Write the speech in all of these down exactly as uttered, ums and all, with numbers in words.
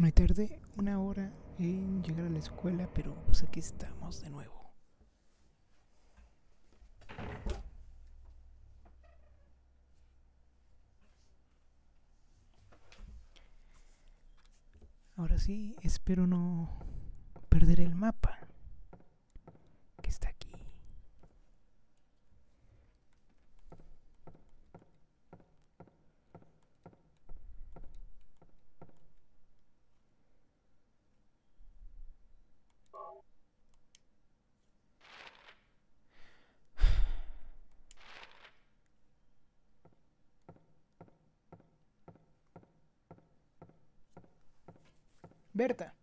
Me tardé una hora en llegar a la escuela, pero pues aquí estamos de nuevo. Ahora sí, espero no perder el mapa que está aquí. Berta.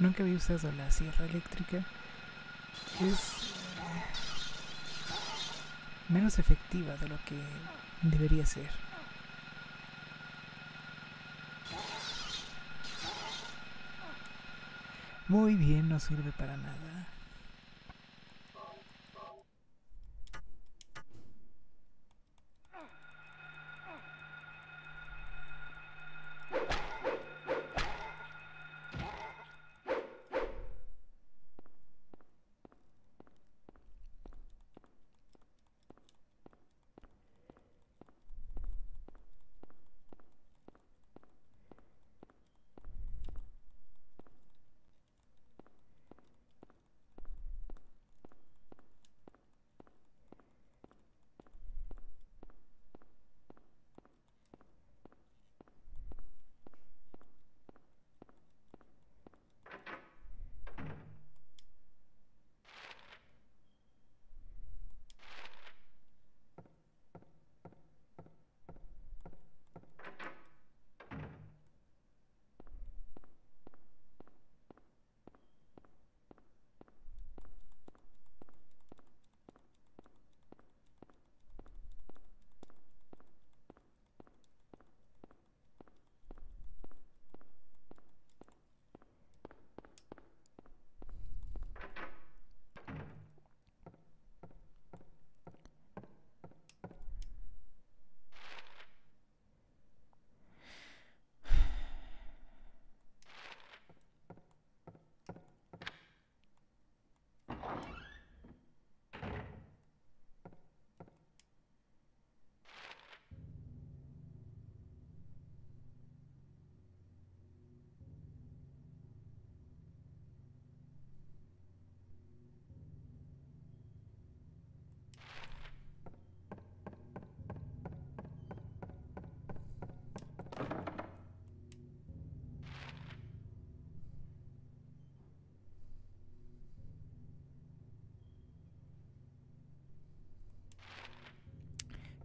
Nunca había usado la sierra eléctrica. Es menos efectiva de lo que debería ser. Muy bien, no sirve para nada.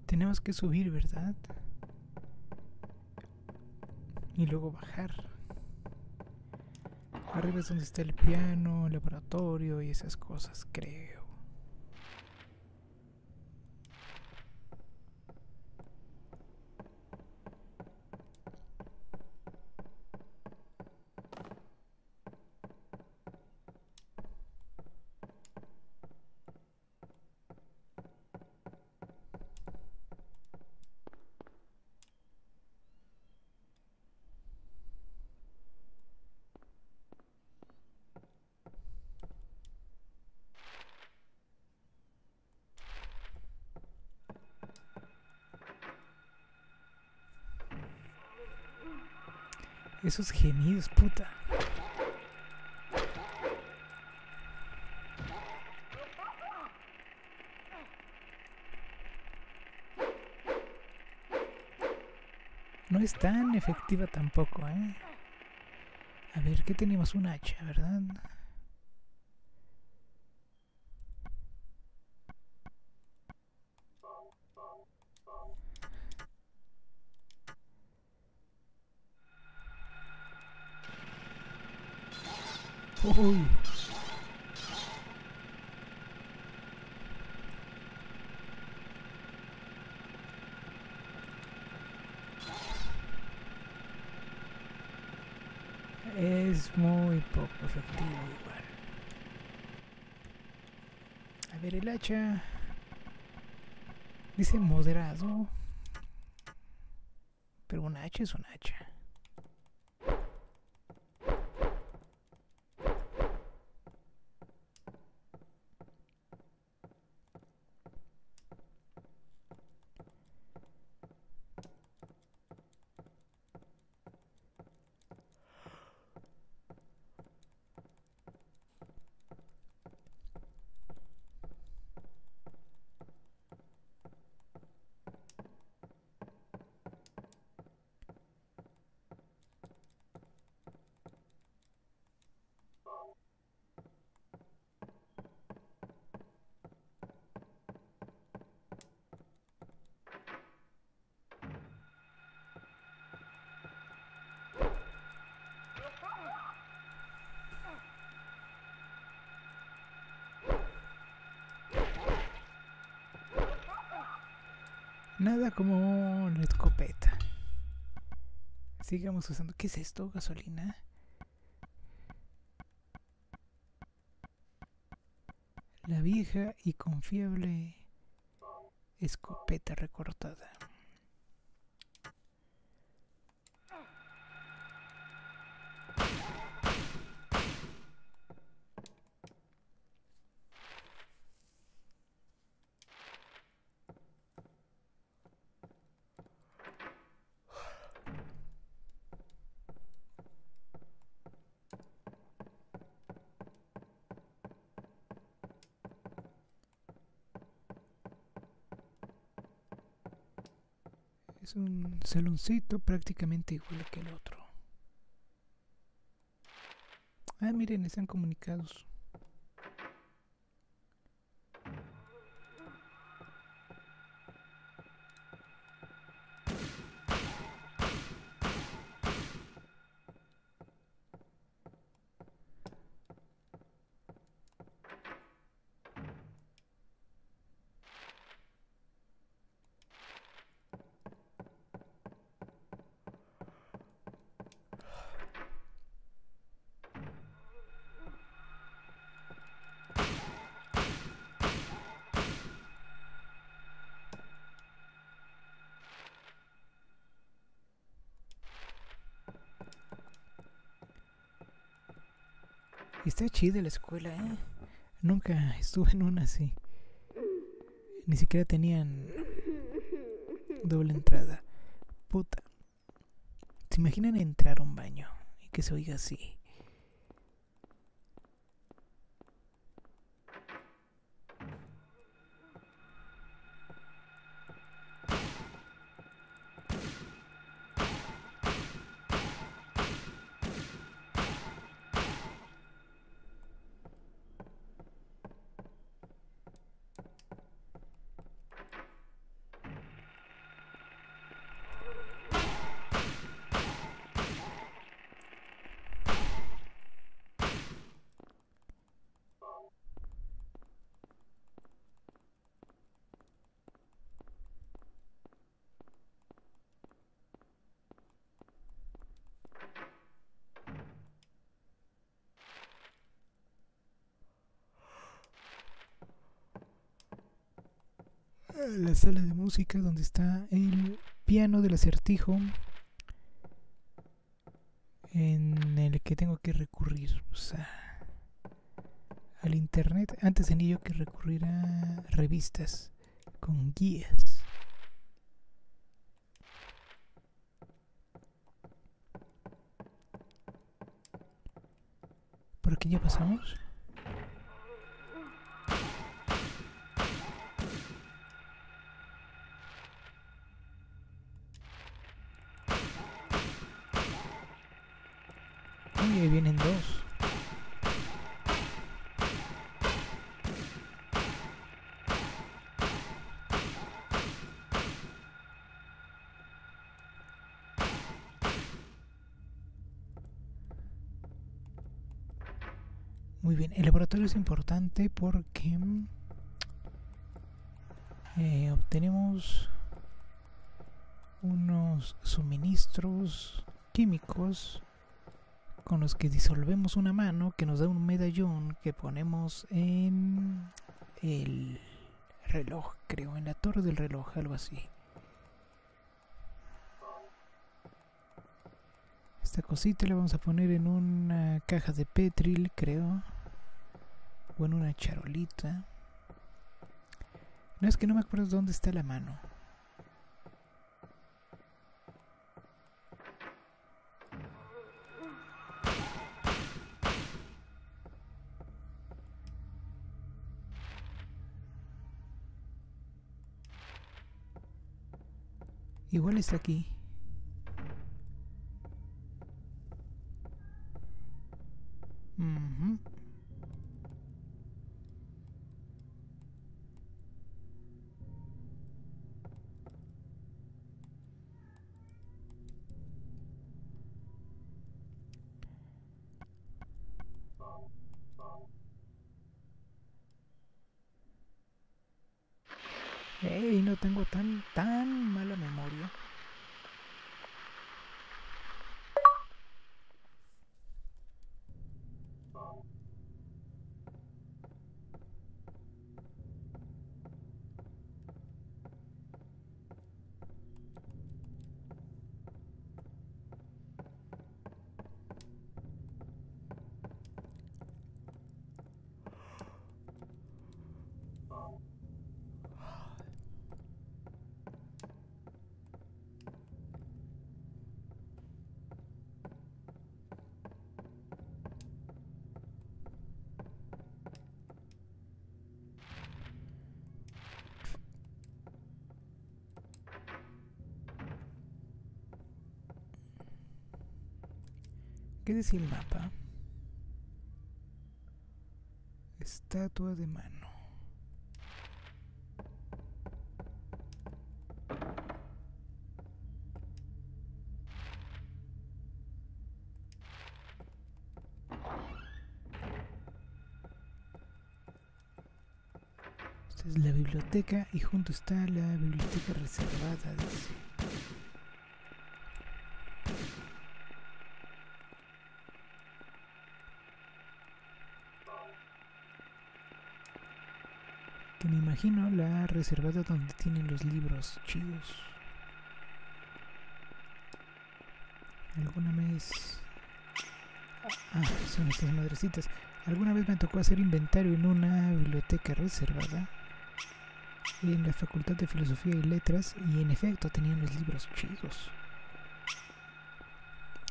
Tenemos que subir, ¿verdad? Y luego bajar. Arriba es donde está el piano, el laboratorio y esas cosas, creo. Esos gemidos, puta. No es tan efectiva tampoco, ¿eh? A ver, ¿qué tenemos? Un hacha, ¿verdad? Uy. Es muy poco efectivo igual. A ver, el hacha dice moderado, pero un hacha es un hacha. Nada como la escopeta. Sigamos usando... ¿Qué es esto? ¿Gasolina? La vieja y confiable escopeta recortada. Es un saloncito prácticamente igual que el otro. Ah, miren, están comunicados. Está chida la escuela, ¿eh? Nunca estuve en una así. Ni siquiera tenían doble entrada. Puta. ¿Se imaginan entrar a un baño y que se oiga así? La sala de música donde está el piano del acertijo, en el que tengo que recurrir, o sea, al internet. Antes tenía yo que recurrir a revistas con guías. ¿Por aquí ya pasamos? Ahí vienen dos. Muy bien, el laboratorio es importante porque eh, obtenemos unos suministros químicos con los que disolvemos una mano que nos da un medallón que ponemos en el reloj, creo, en la torre del reloj, algo así. Esta cosita la vamos a poner en una caja de petril, creo, o en una charolita. No, es que no me acuerdo dónde está la mano. Igual está aquí. Uh-huh. Ey, no tengo tan, tan mala memoria. ¿Qué decía el mapa? Estatua de mano. Esta es la biblioteca y junto está la biblioteca reservada de... Me imagino la reservada donde tienen los libros chidos. Alguna vez... Ah, son estas madrecitas. Alguna vez me tocó hacer inventario en una biblioteca reservada en la Facultad de Filosofía y Letras, y en efecto tenían los libros chidos.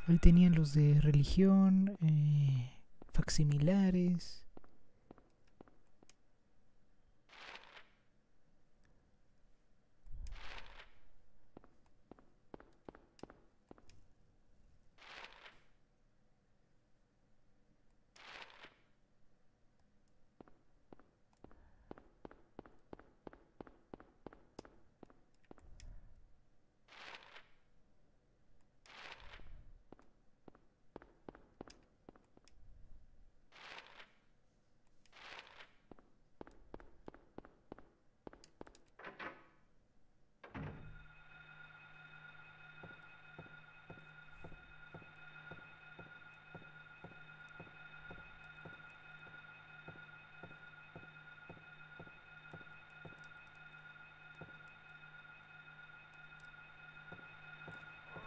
Ahí tenían los de religión, eh, facsimilares...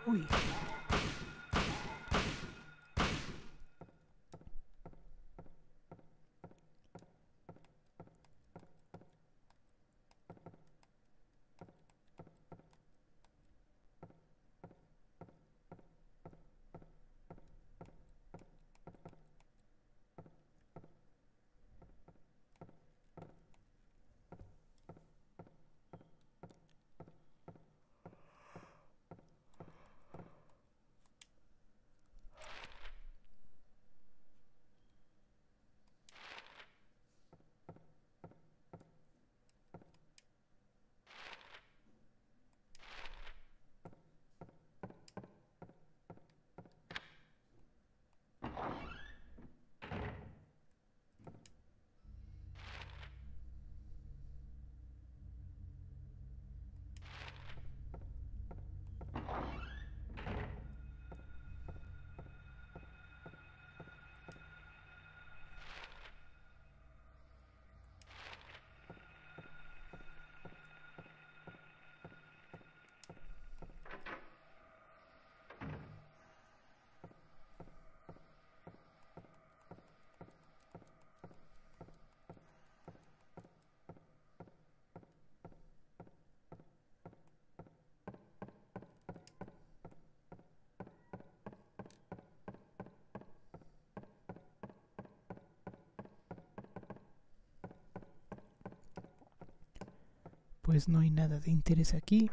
Uy. Pues no hay nada de interés aquí.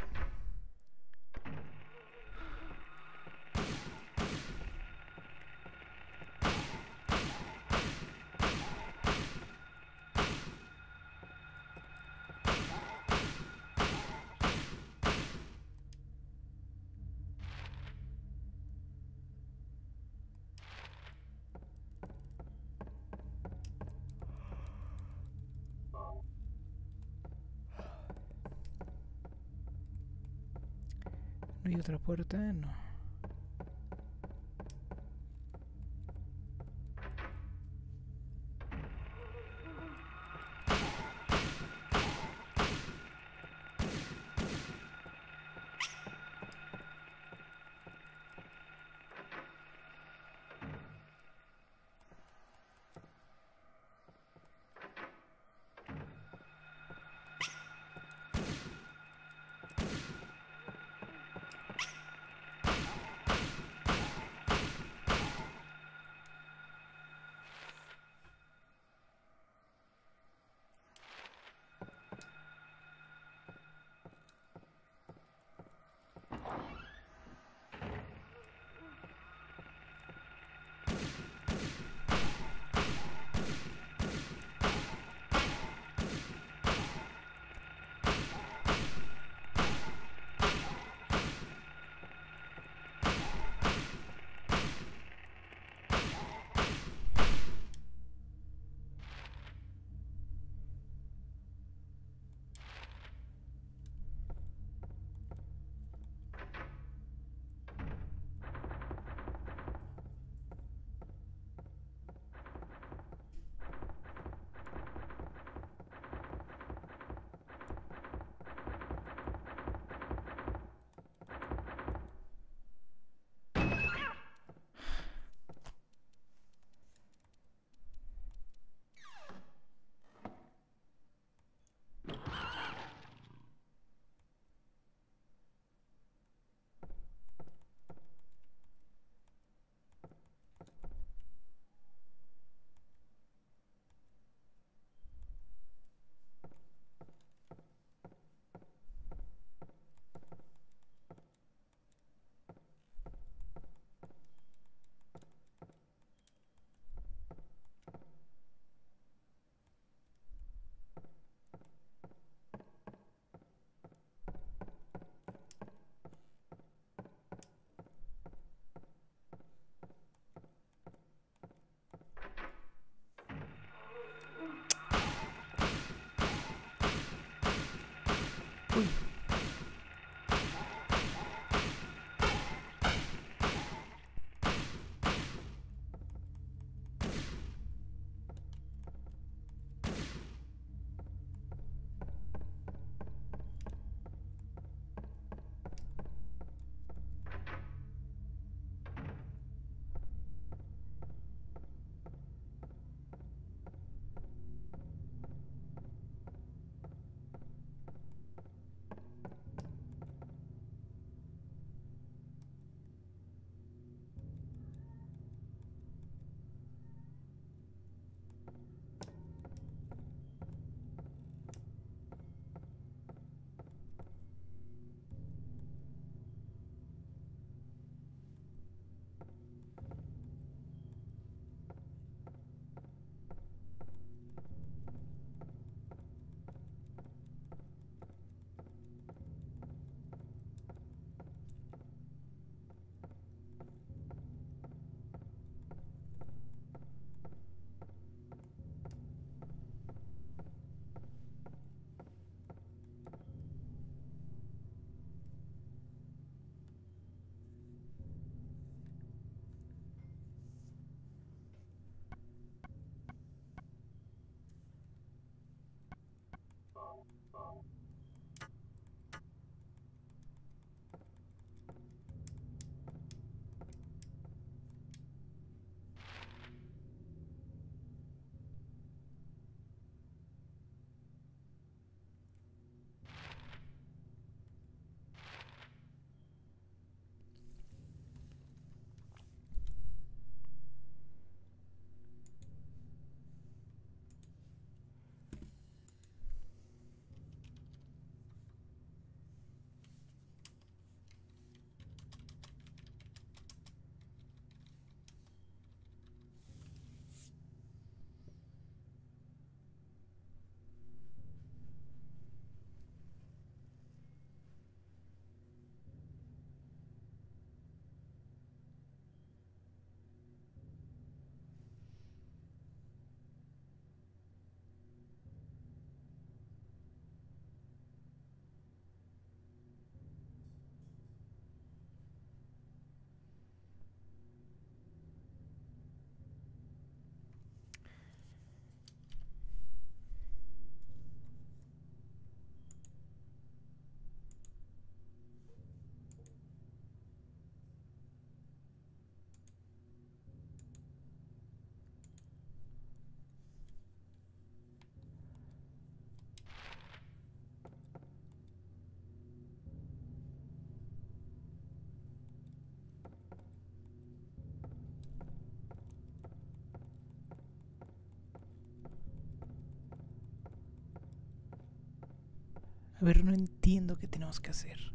¿Hay otra puerta? No. A ver, no entiendo qué tenemos que hacer.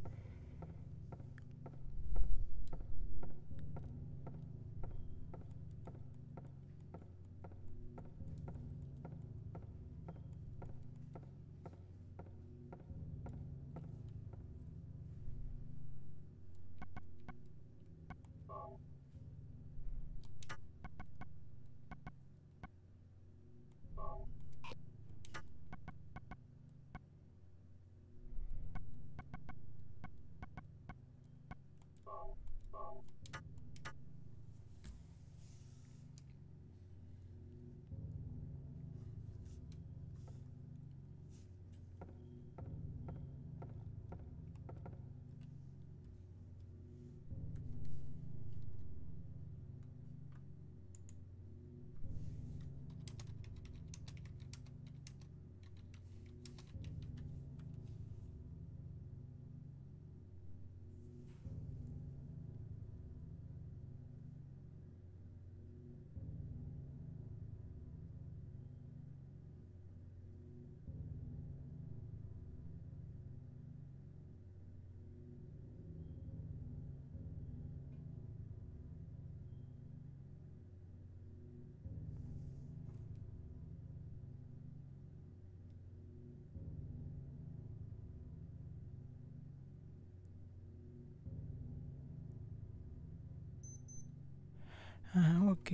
Ah, ok.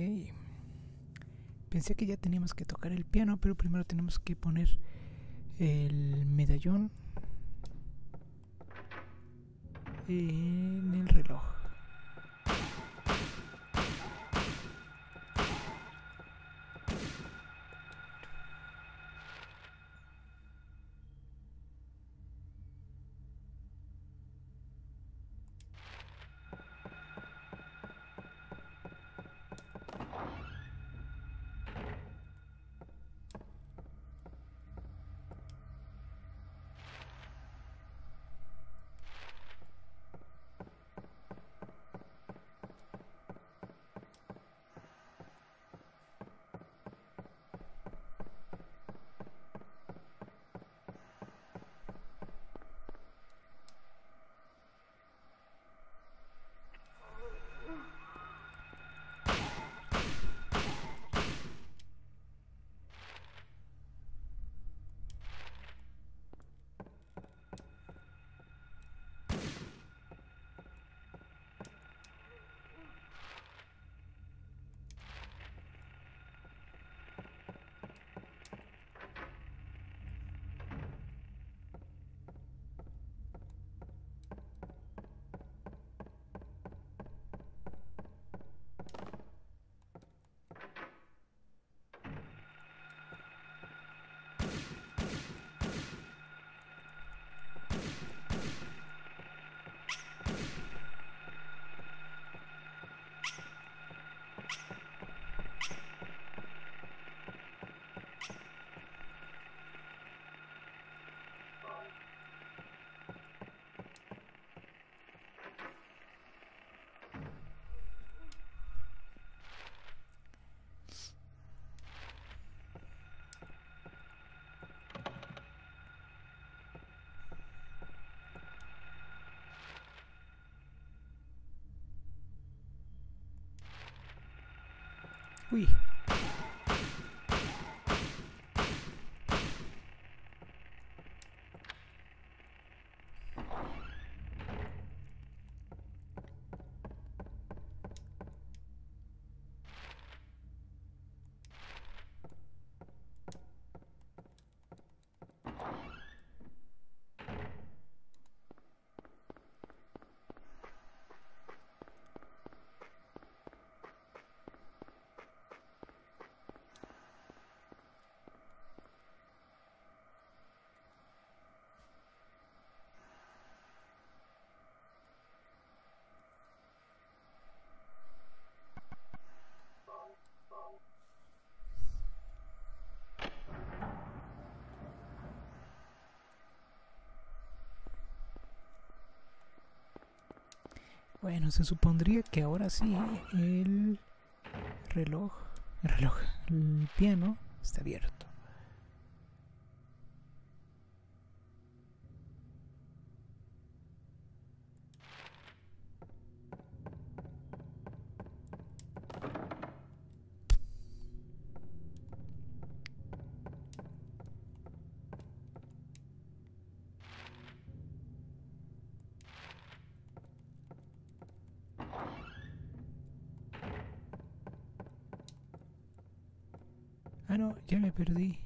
Pensé que ya teníamos que tocar el piano, pero primero tenemos que poner el medallón en el reloj. Uy. Bueno, se supondría que ahora sí el reloj, el reloj, el piano está abierto. Ah, no, ya me perdí.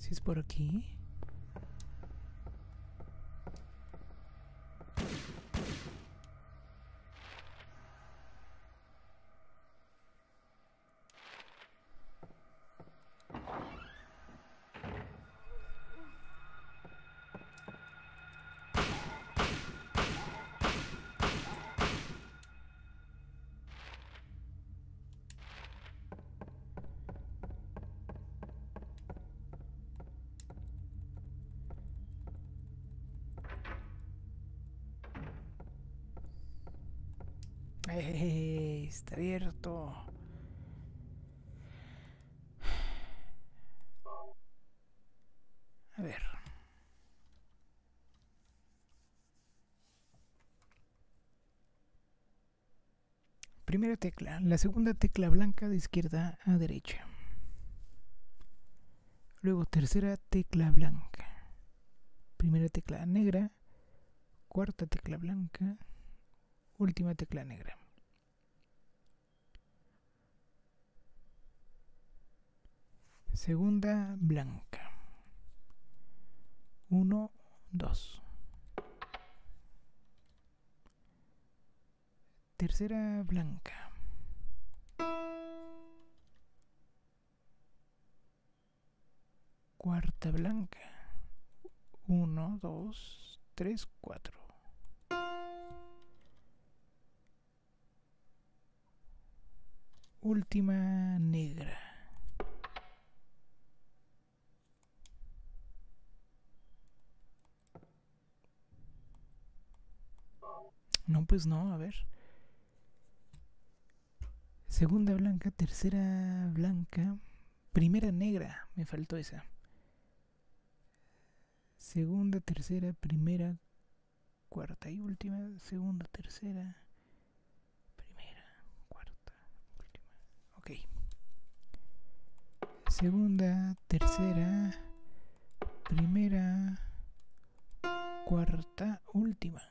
Si es por aquí. Hey, está abierto. A ver. Primera tecla, la segunda tecla blanca de izquierda a derecha. Luego tercera tecla blanca. Primera tecla negra, cuarta tecla blanca, última tecla negra. Segunda blanca. Uno, dos. Tercera blanca. Cuarta blanca. Uno, dos, tres, cuatro. Última negra. No, pues no, a ver. Segunda blanca, tercera blanca, primera negra, me faltó esa. Segunda, tercera, primera, cuarta y última, segunda, tercera, primera, cuarta, última. Ok. Segunda, tercera, primera, cuarta, última.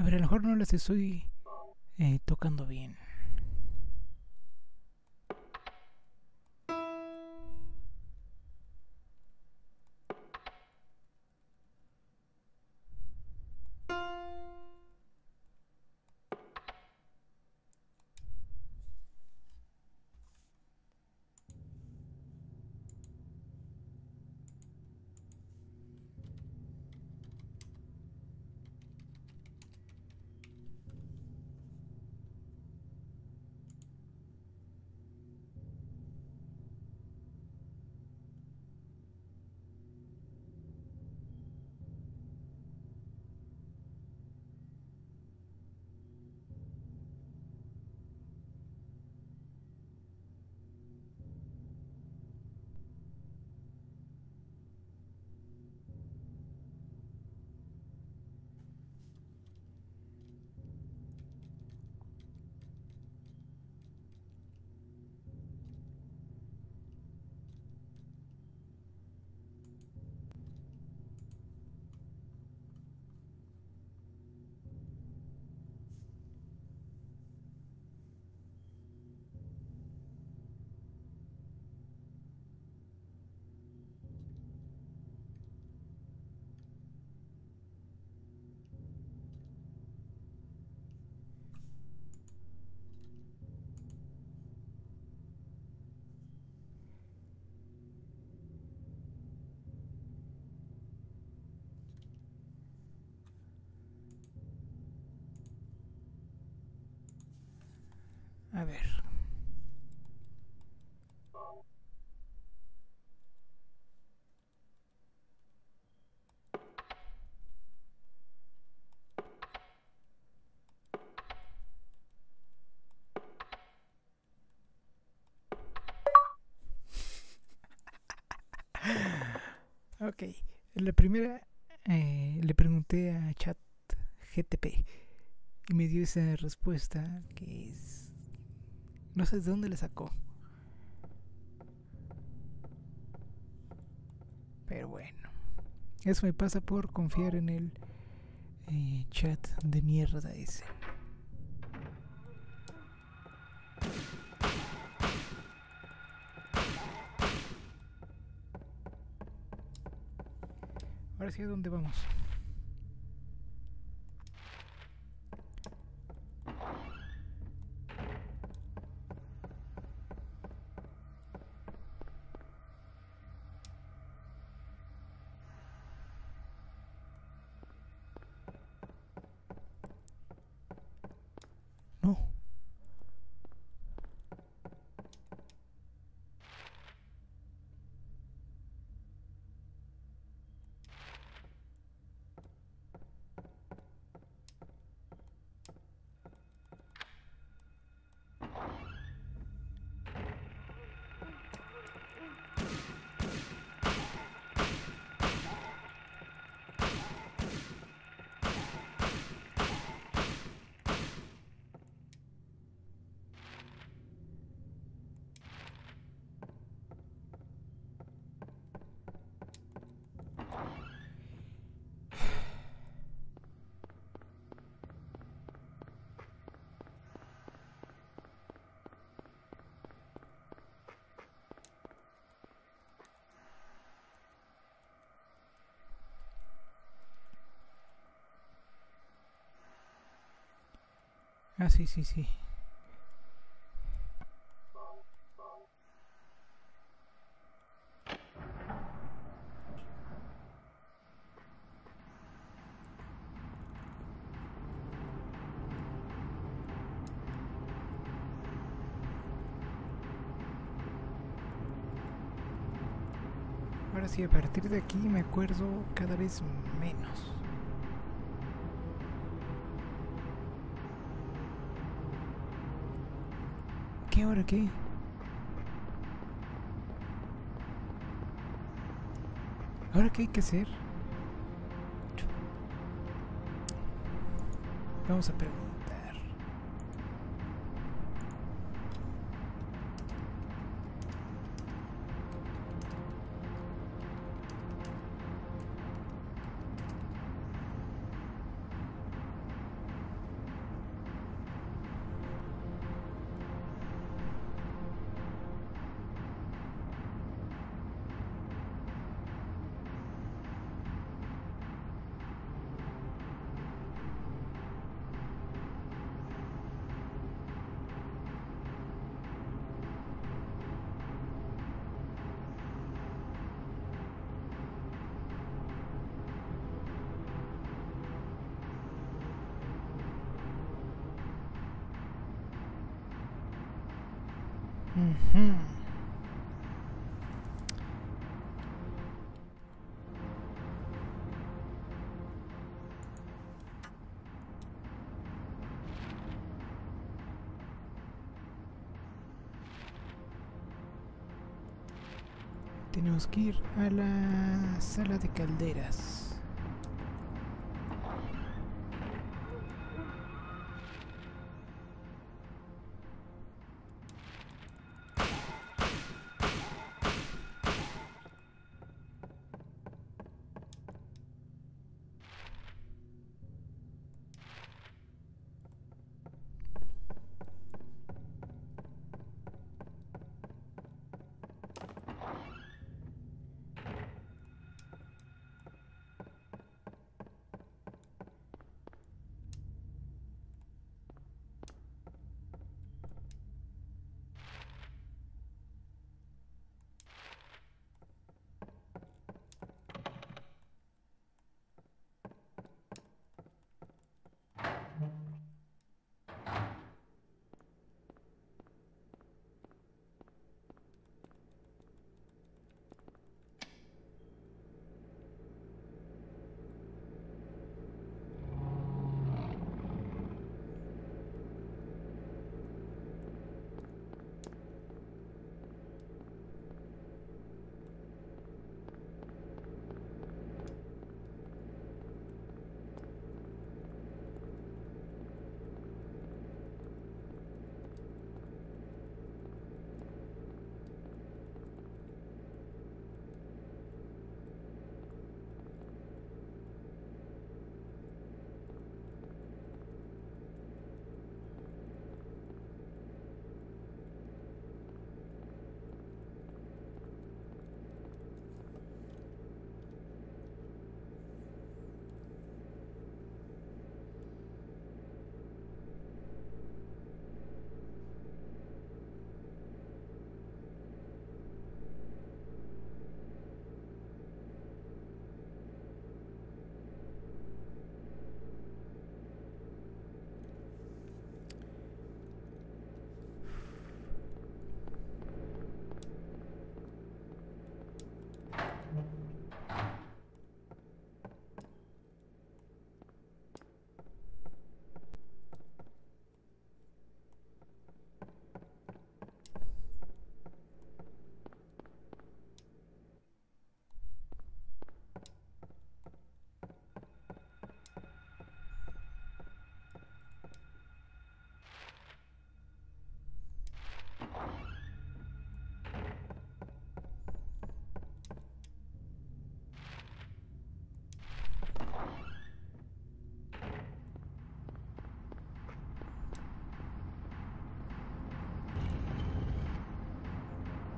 A ver, a lo mejor no les estoy eh, tocando bien. A ver. Ok, la primera eh, le pregunté a Chat G T P y me dio esa respuesta que es... no sé de dónde le sacó. Pero bueno. Eso me pasa por confiar en el eh, chat de mierda ese. Ahora sí, ¿a dónde vamos? Ah, sí, sí, sí. Ahora sí, a partir de aquí me acuerdo cada vez menos. ¿Qué hora qué? ¿Ahora qué hay que hacer? Vamos a preguntar. Mm-hmm. Tenemos que ir a la sala de calderas.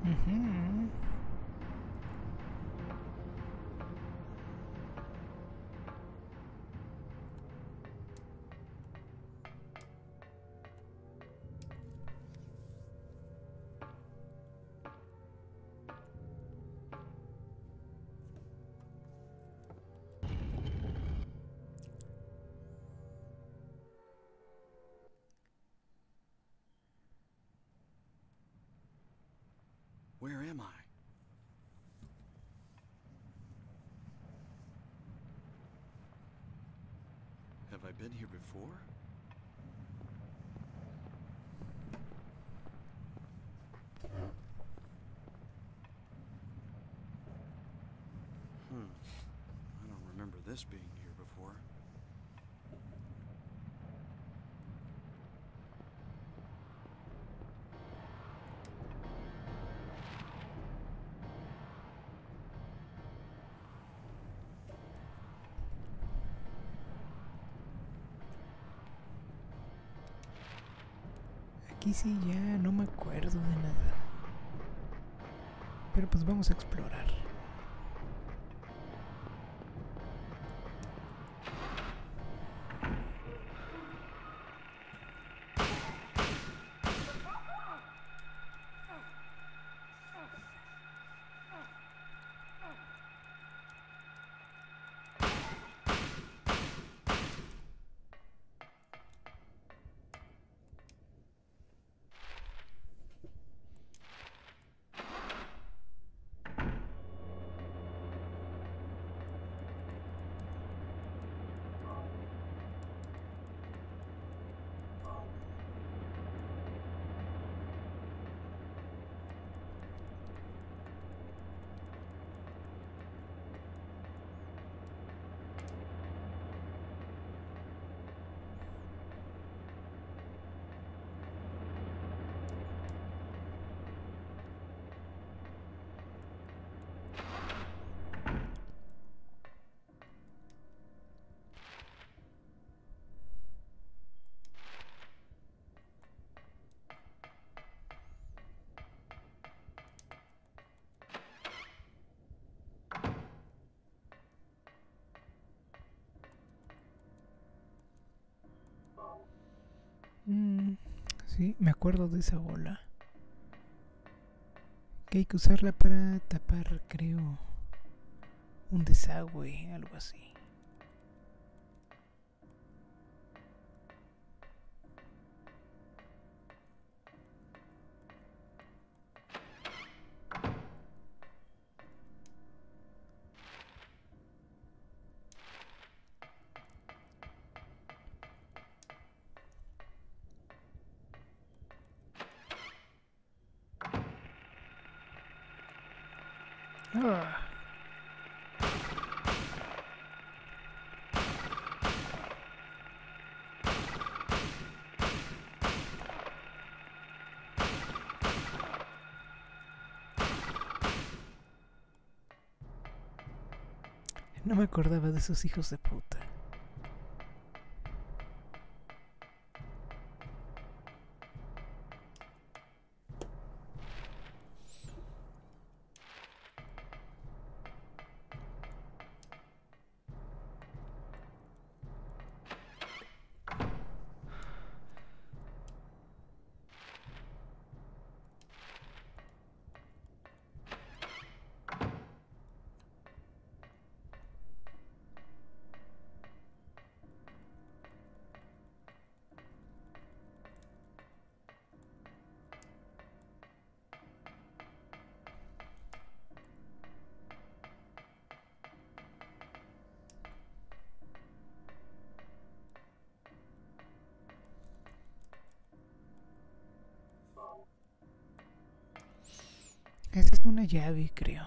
Mm-hmm. Where am I? Have I been here before? Hmm. I don't remember this being here before. Aquí sí ya no me acuerdo de nada, pero pues vamos a explorar. Sí, me acuerdo de esa bola. Que hay que usarla para tapar, creo, un desagüe, algo así. Ah. No me acordaba de esos hijos de puta. Esa es una llave, creo.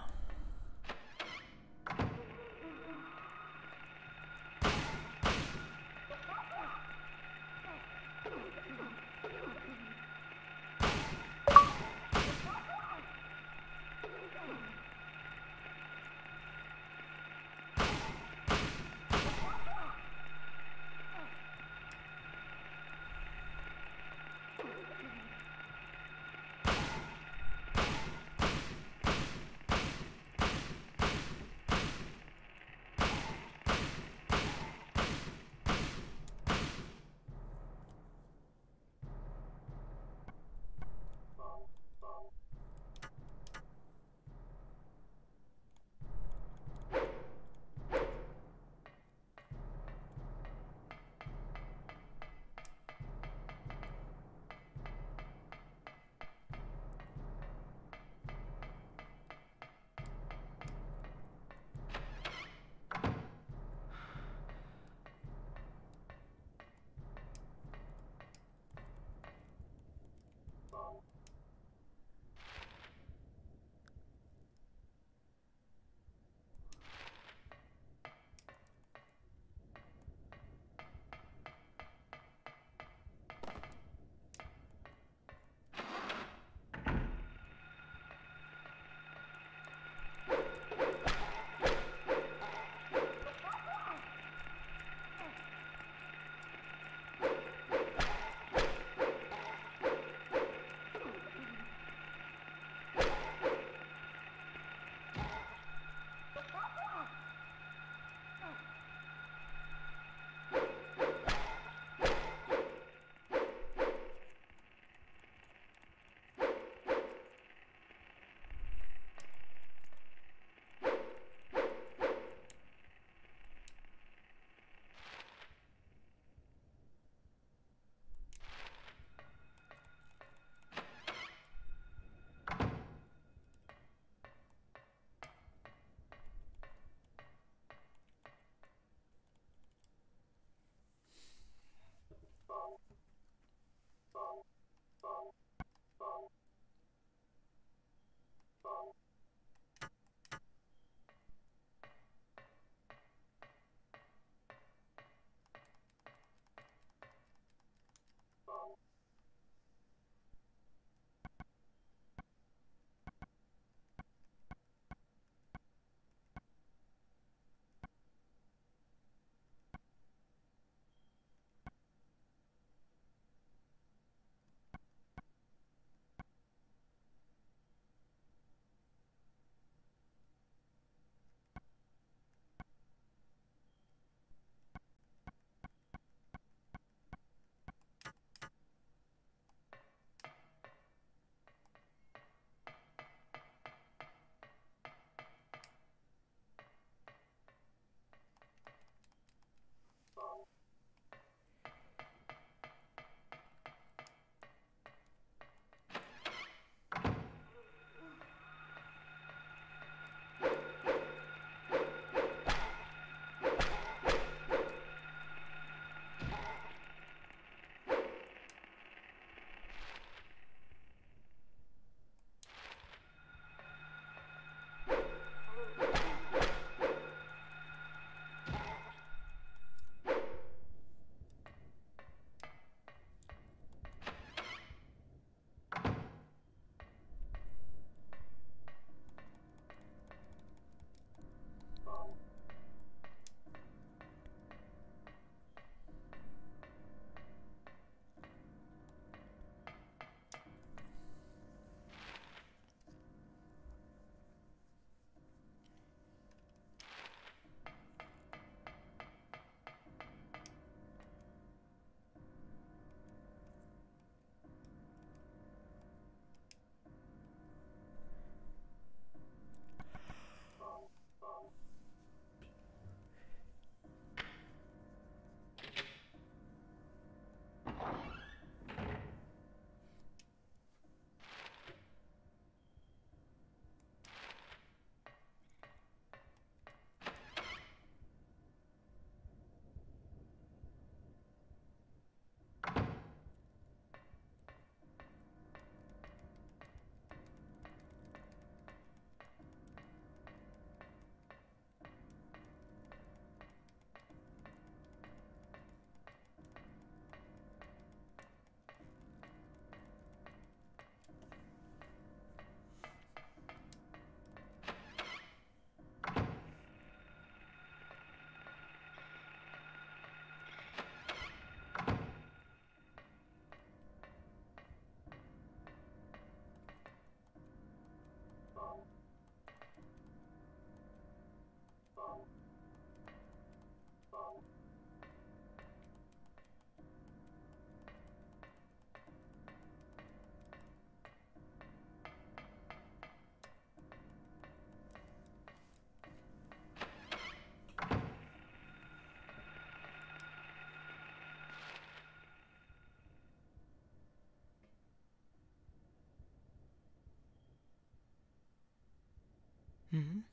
Mm-hmm.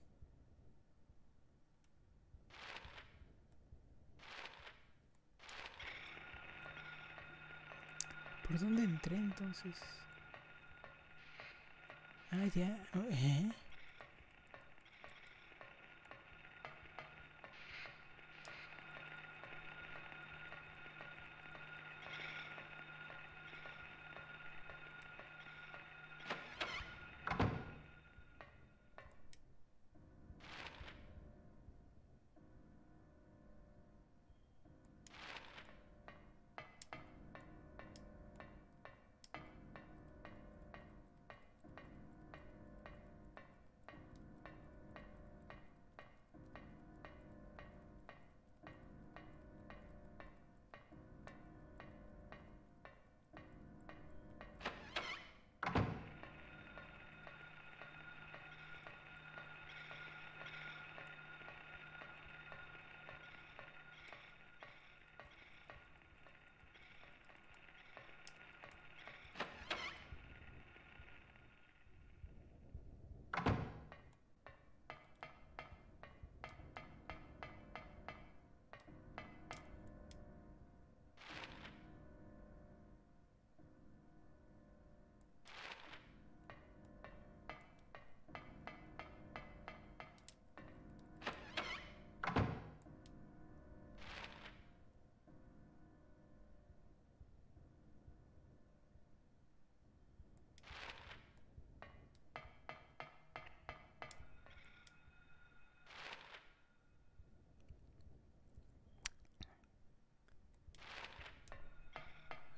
¿Por dónde entré entonces? Ah, ya. ¿Eh?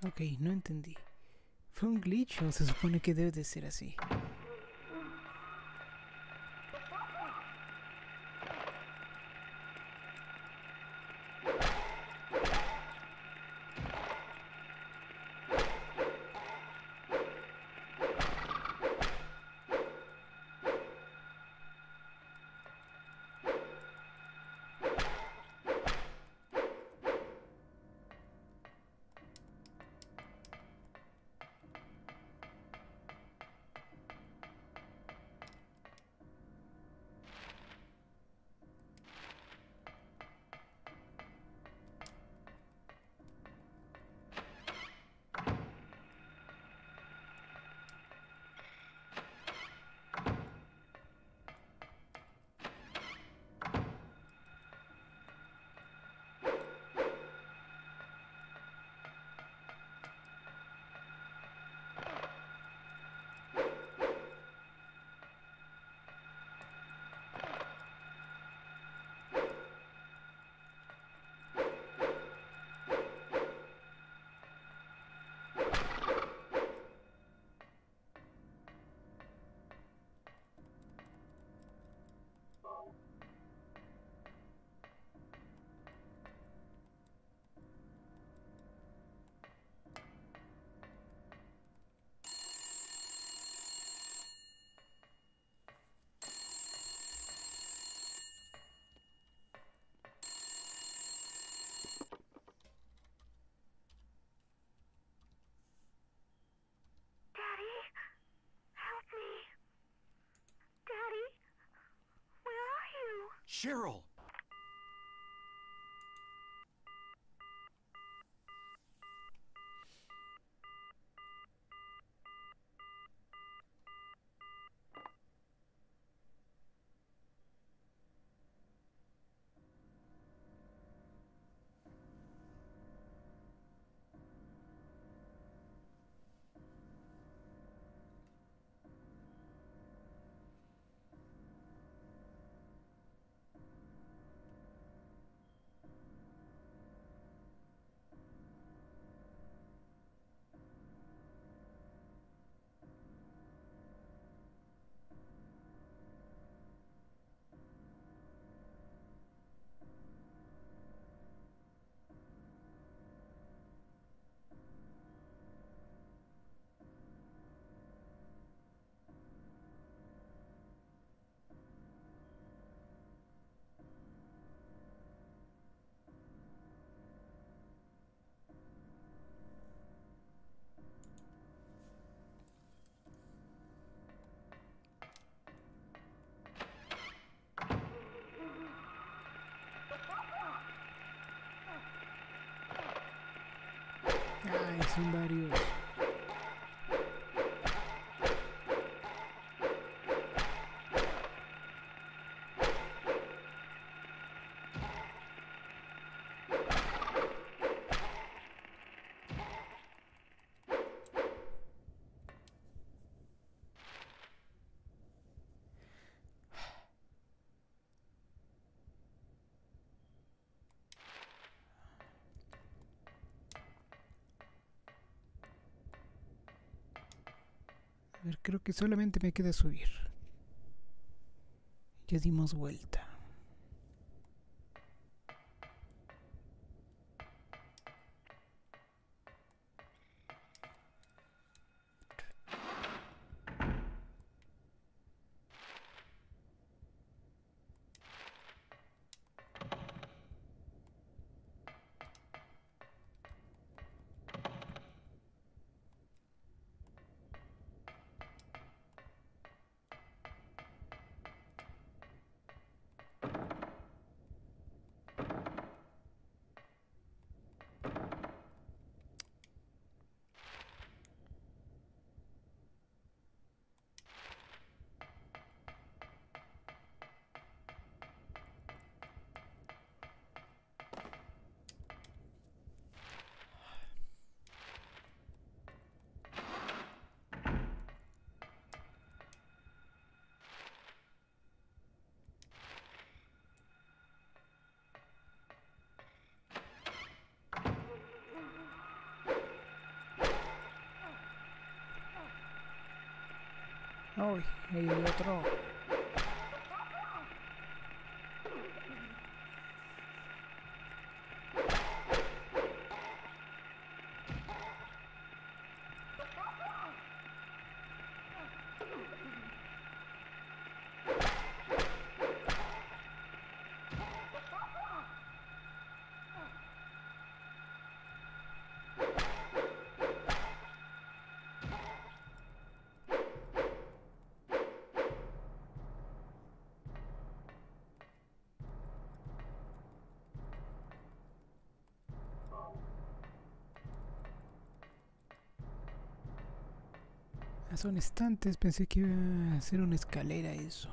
Ok, no entendí. ¿Fue un glitch o se supone que debe de ser así? Cheryl! Ai, sem barulho. A ver, creo que solamente me queda subir. Ya dimos vuelta. Uy, ahí hay otro. Son estantes, pensé que iba a ser una escalera eso.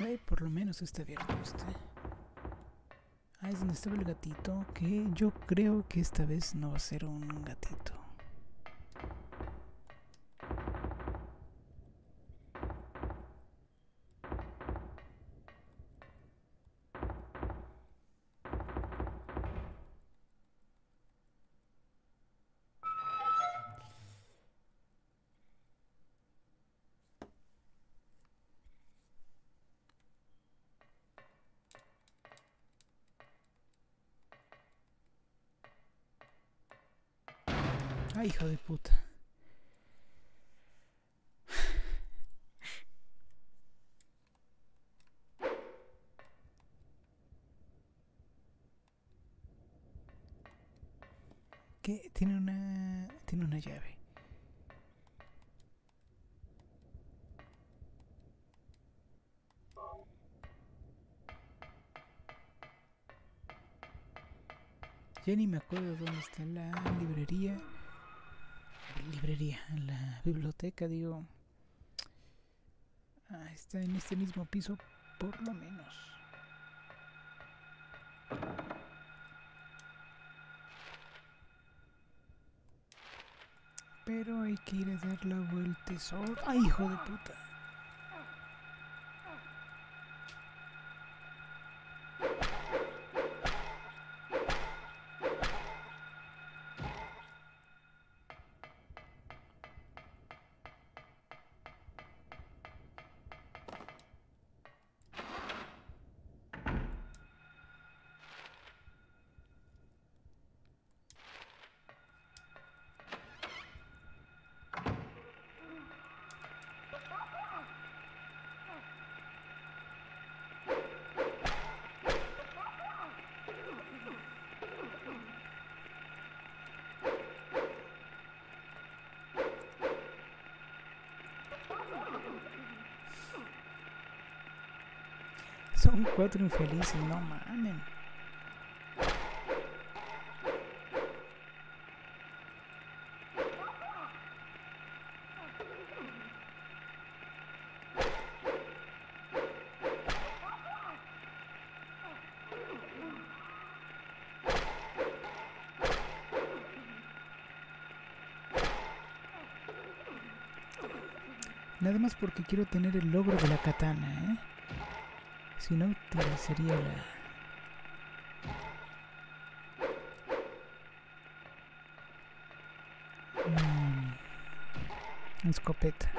Ay, por lo menos está abierto este. Ah, es donde estaba el gatito, que yo creo que esta vez no va a ser un gatito. Ay, hijo de puta. ¿Qué? Tiene una... Tiene una llave. Ya ni me acuerdo dónde está la librería. Librería, la biblioteca, digo. Ah, está en este mismo piso, por lo menos. Pero hay que ir a dar la vuelta sobre... ¡Ay, hijo de puta! Son cuatro infelices, no mamen. Nada más porque quiero tener el logro de la katana, ¿eh? Si no, utilizaría la... Mm, escopeta.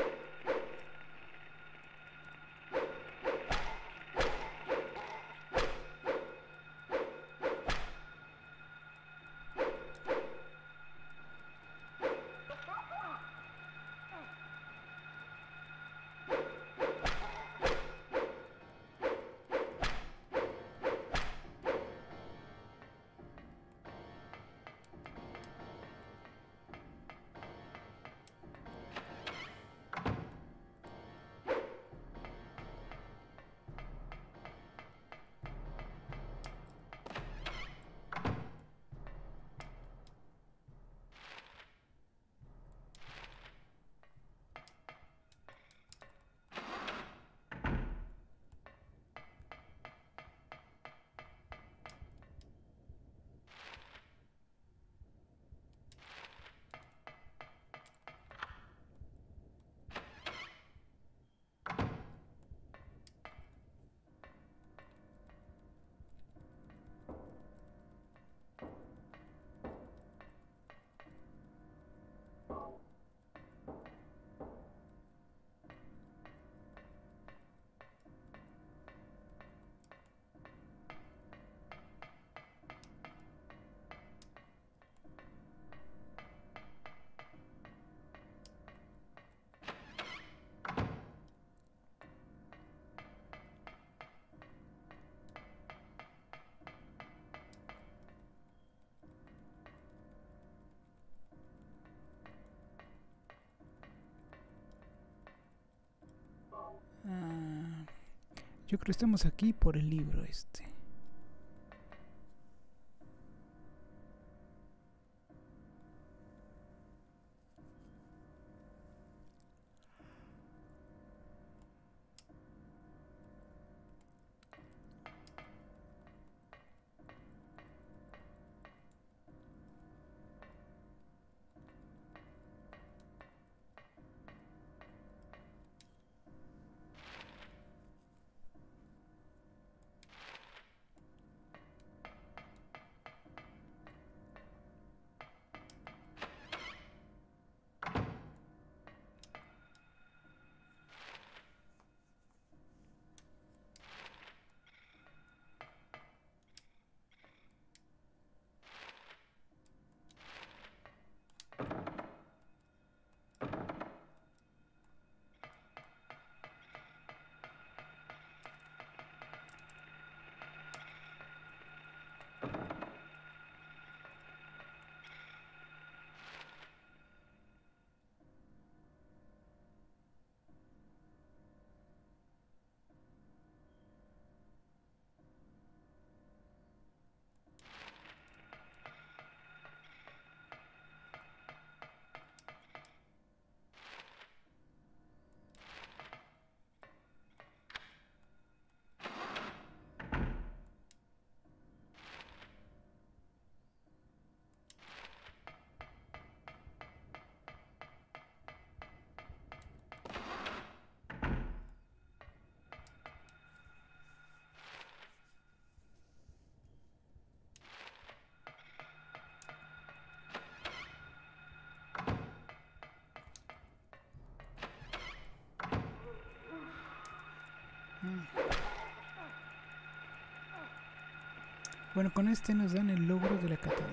Ah, yo creo que estamos aquí por el libro este. Bueno, con este nos dan el logro de la katana.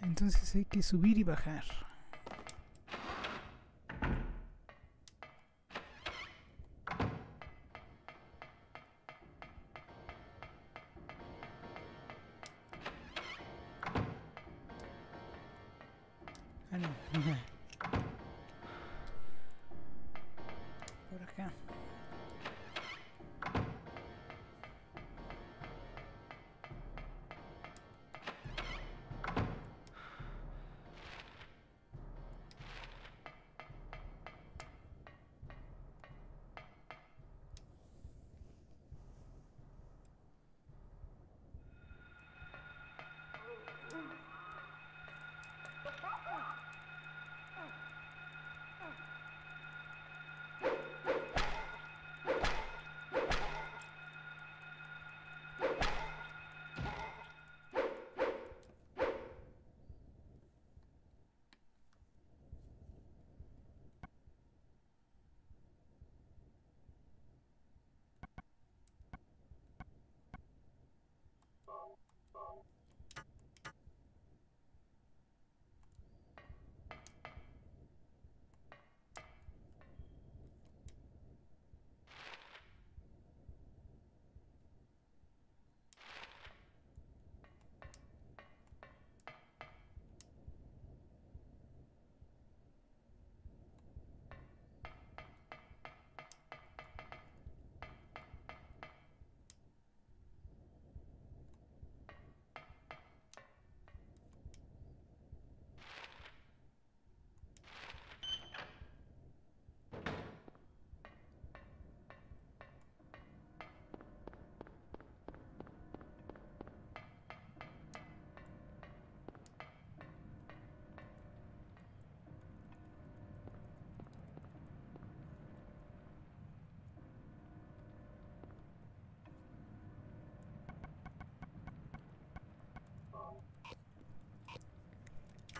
Entonces hay que subir y bajar. Ah, no. Por acá.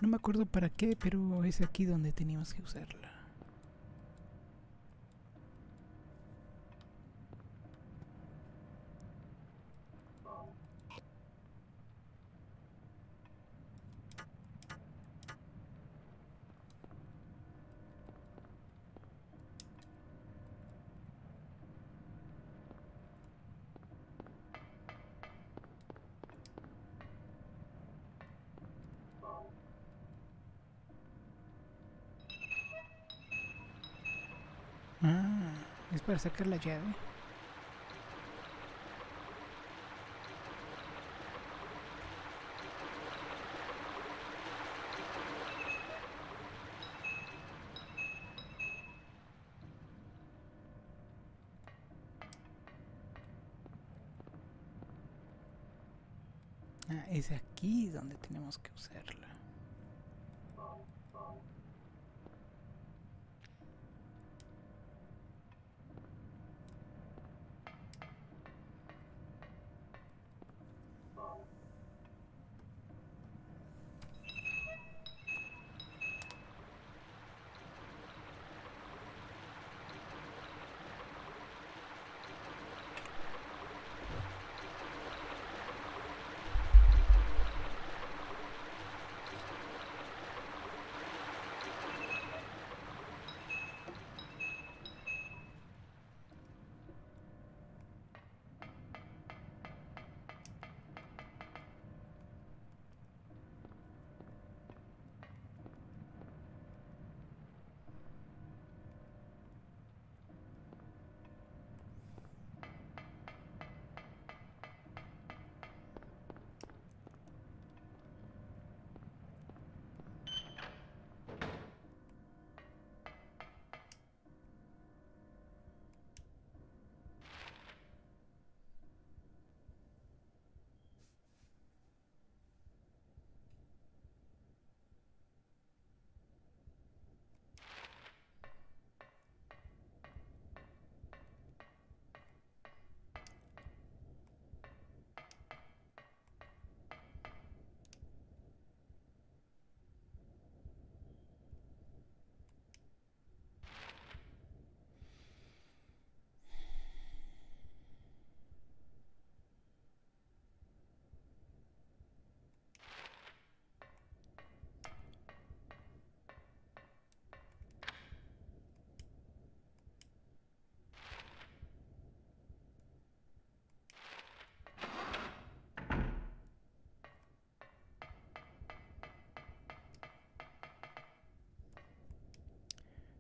No me acuerdo para qué, pero es aquí donde teníamos que usarla. Ah, es para sacar la llave. Ah, es aquí donde tenemos que usarla.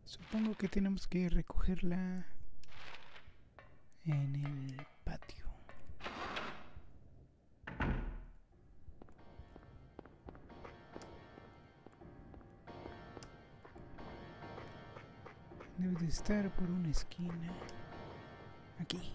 Supongo que tenemos que recogerla en el patio. Debe de estar por una esquina. Aquí.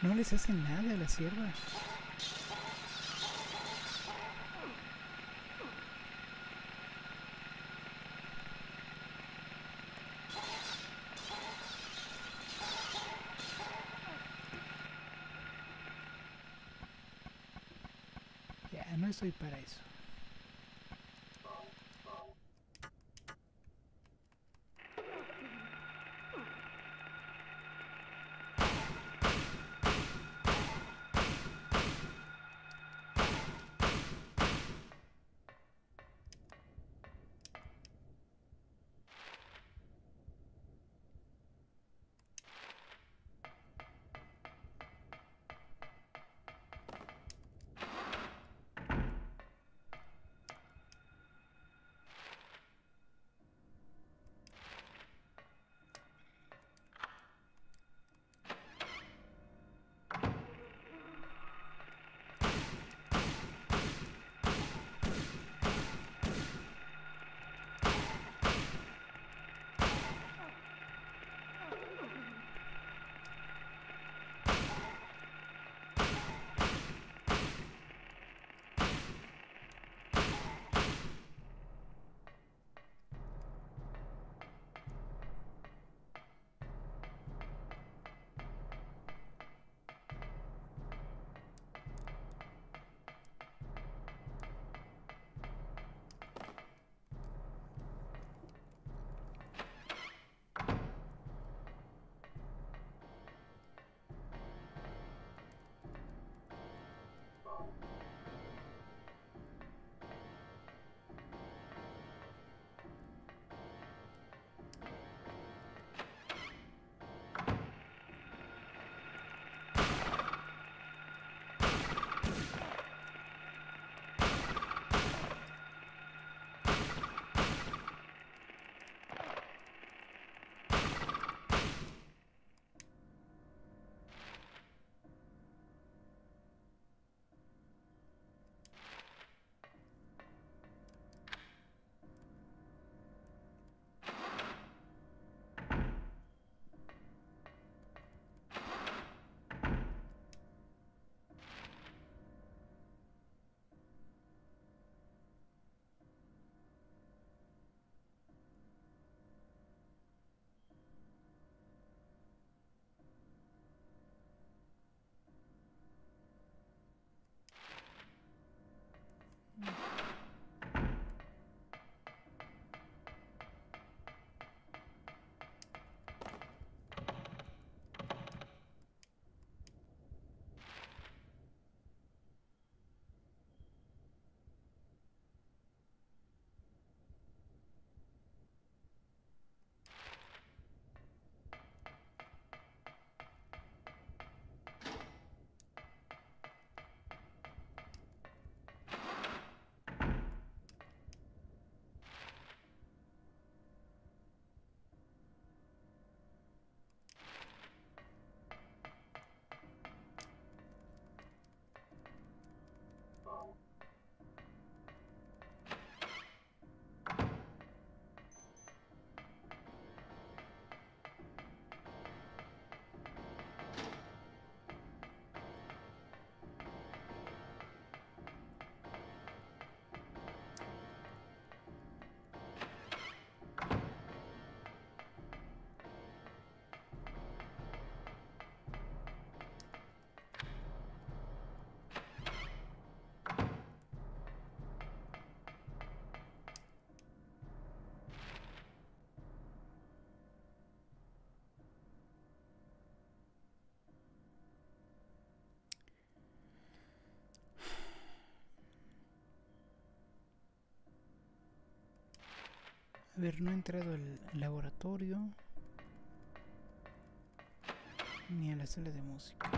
No les hacen nada a las siervas. no soy para eso. A ver, no he entrado al laboratorio ni a la sala de música.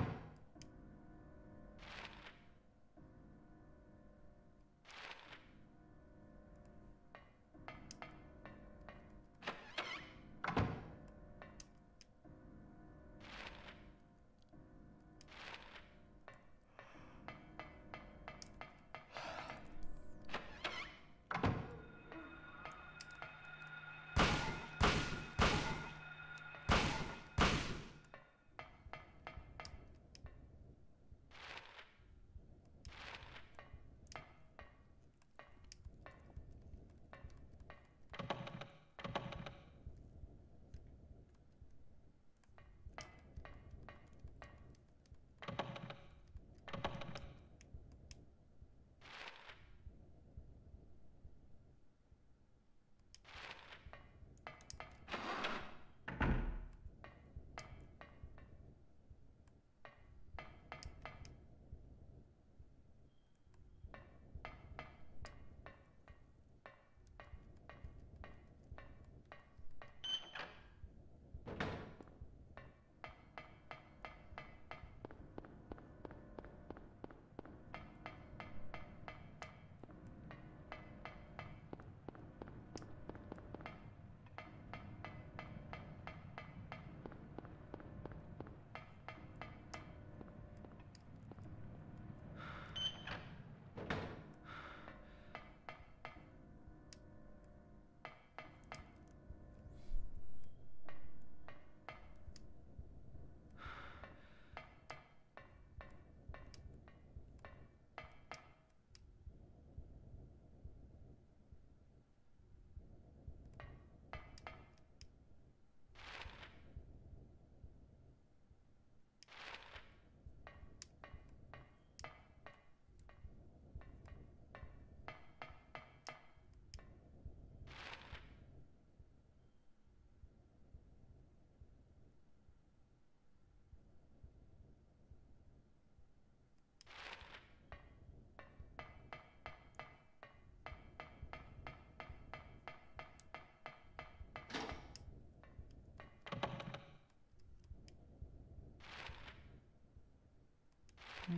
Hmm.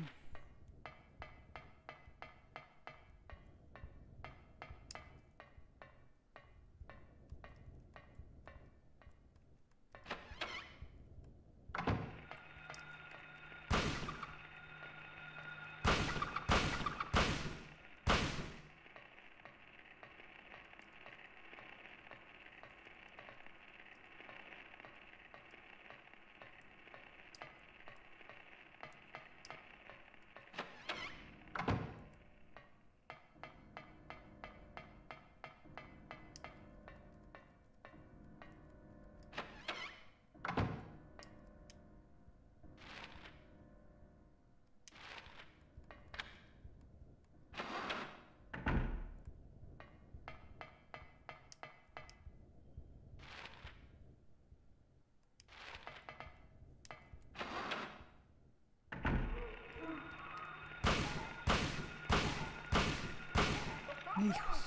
Hijos.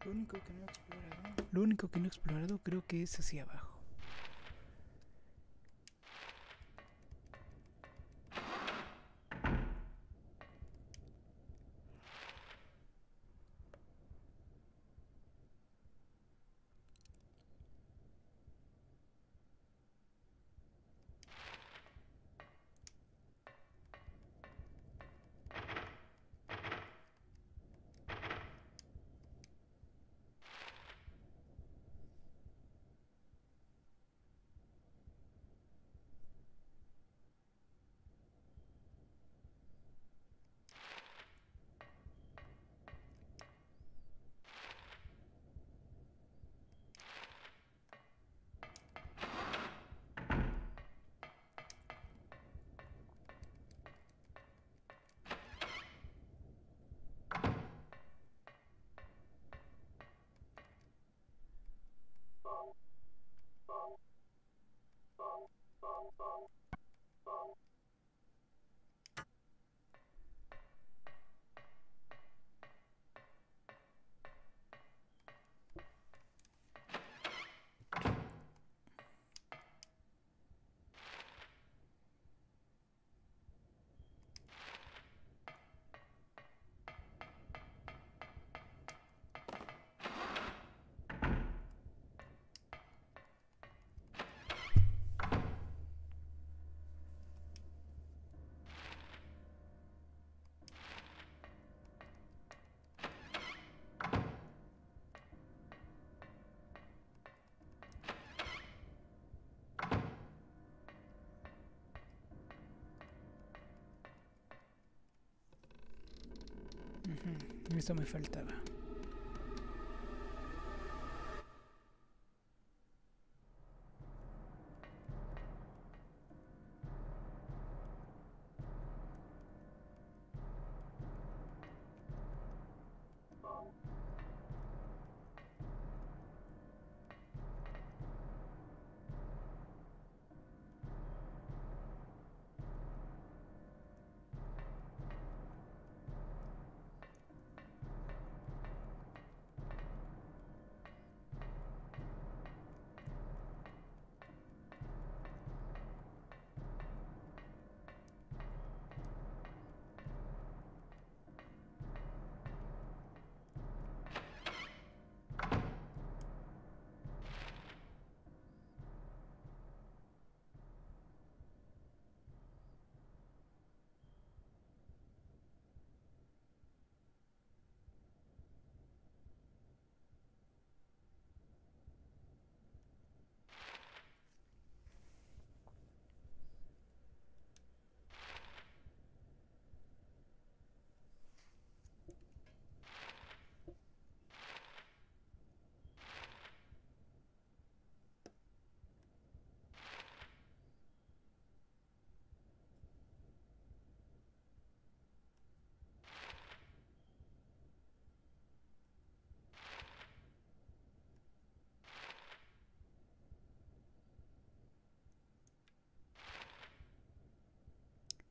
Lo único que no he explorado, lo único que no he explorado creo que es hacia abajo. Eso me faltaba.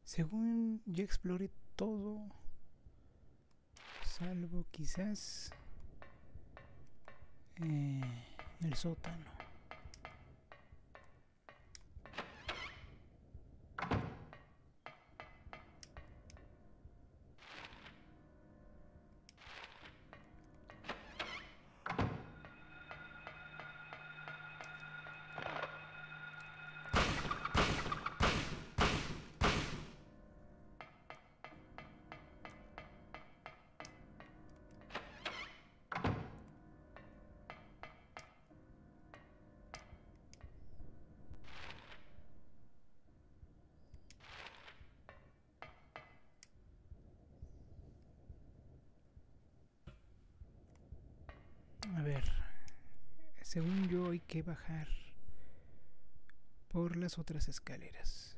Según ya exploré todo, salvo quizás eh, el sótano. Según yo hay que bajar por las otras escaleras.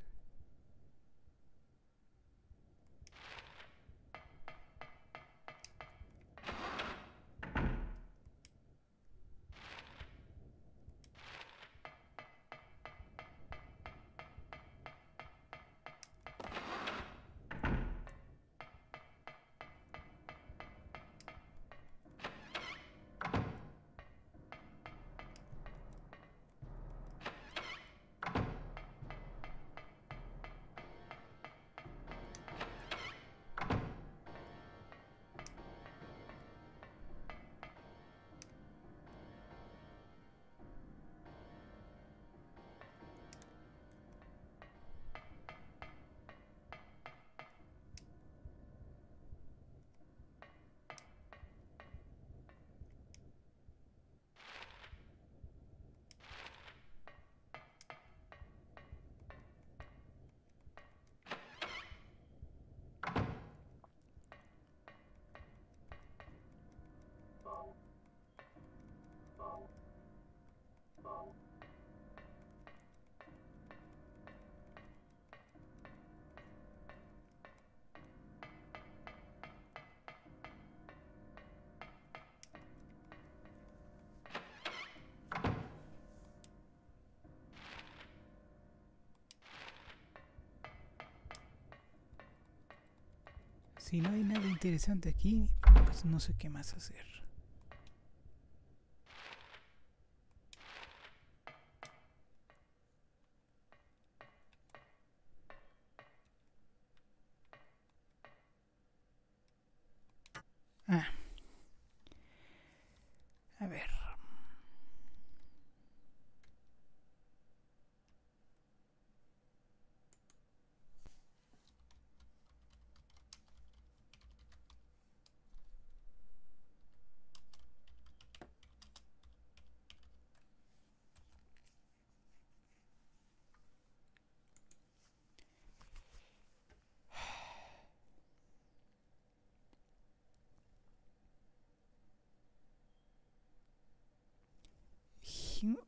Si no hay nada interesante aquí, pues no sé qué más hacer. Ah. A ver.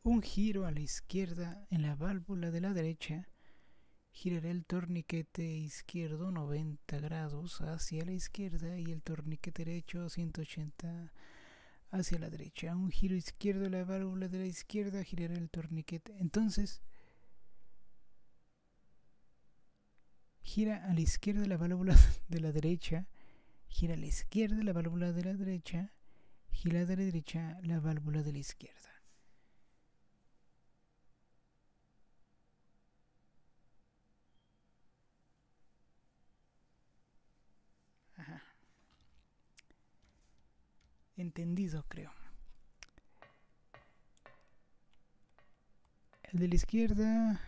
Un giro a la izquierda en la válvula de la derecha, giraré el torniquete izquierdo noventa grados hacia la izquierda y el torniquete derecho ciento ochenta hacia la derecha. Un giro izquierdo a la válvula de la izquierda, giraré el torniquete. Entonces, gira a la izquierda de la válvula de la derecha, gira a la izquierda de la válvula de la derecha, gira de la derecha la válvula de la izquierda. Entendido, creo. El de la izquierda.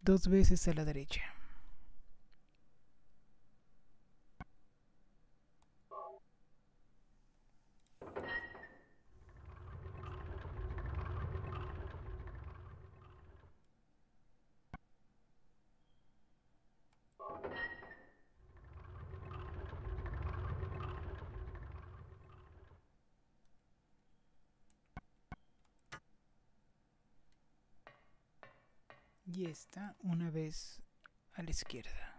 Dos veces a la derecha. Y esta una vez a la izquierda.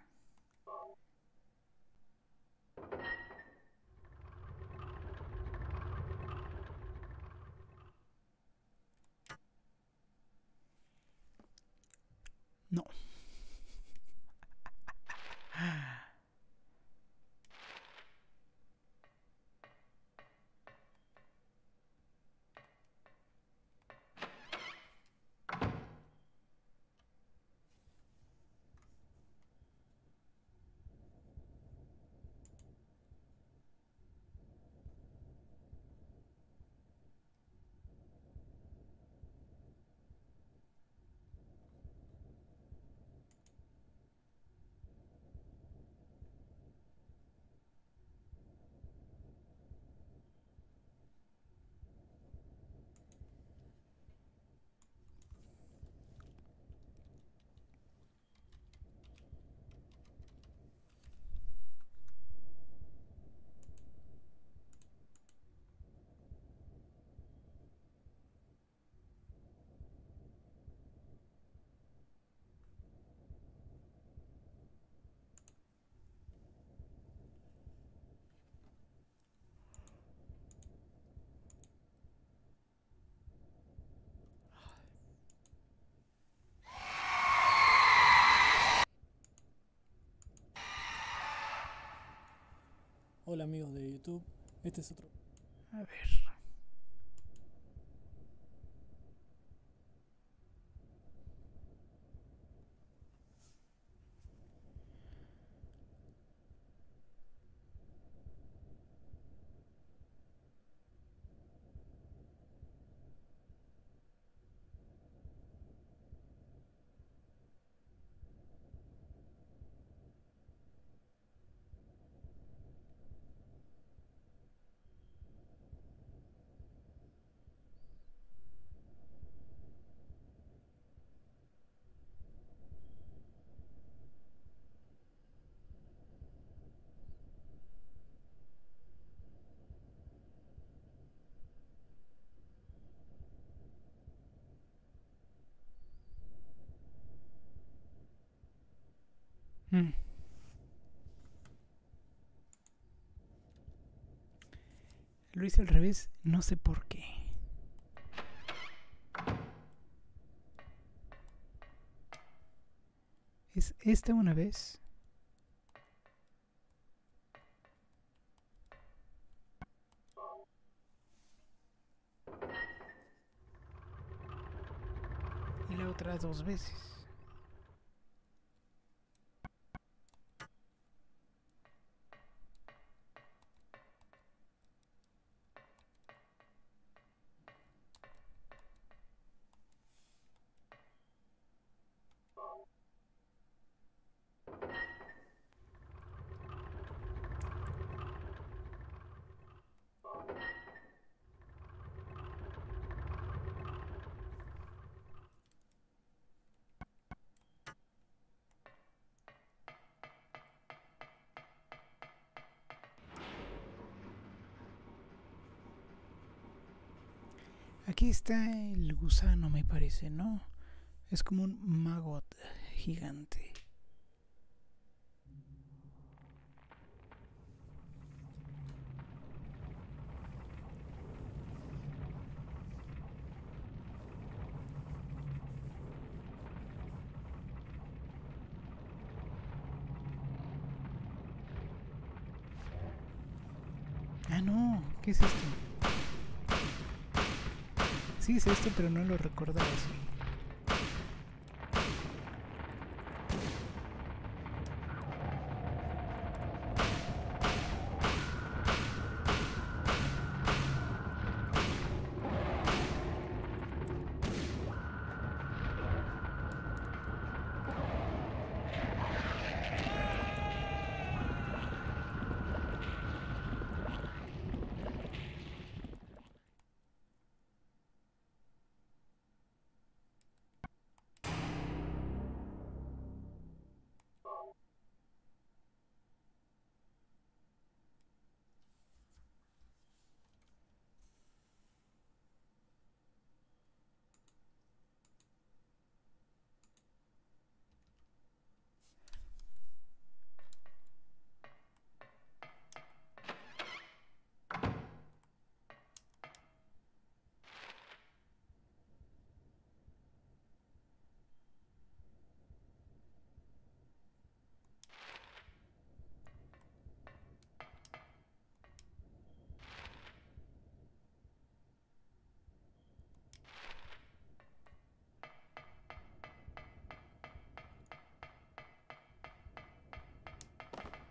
Hola amigos de YouTube, este es otro... A ver... Lo hice al revés, no sé por qué. Es esta una vez. Y la otra dos veces. Aquí está el gusano, me parece, ¿no? Es como un maggot gigante. Ah, no, ¿qué es esto? Sí, es esto, pero no lo recordaba así.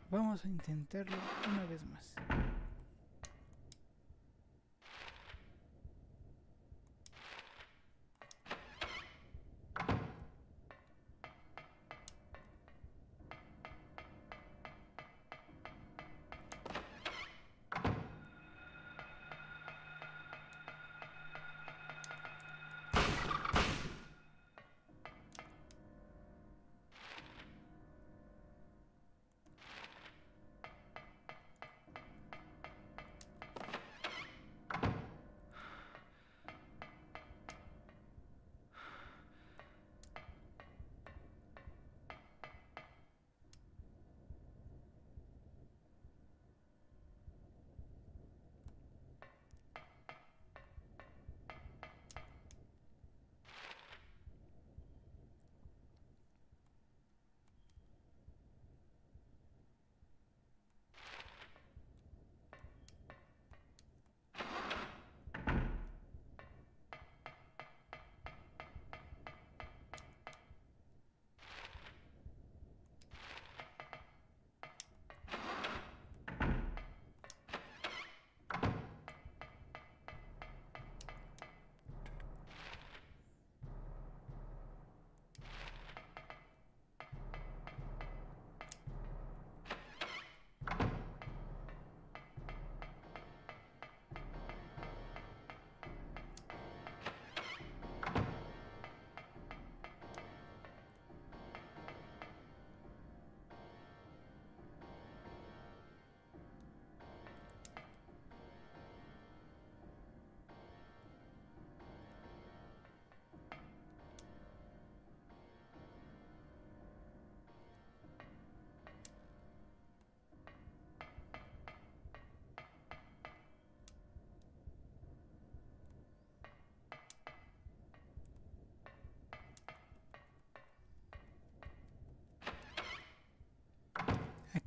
Vamos a intentarlo una vez más.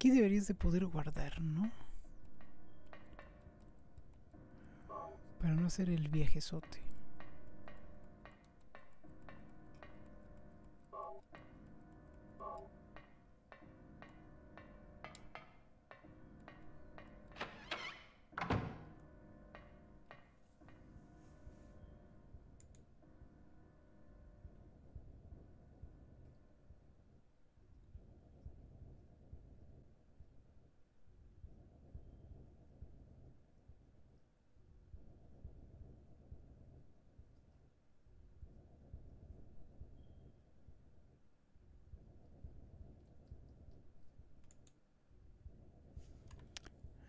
aquí deberías de poder guardar, ¿no? Para no hacer el viajezote.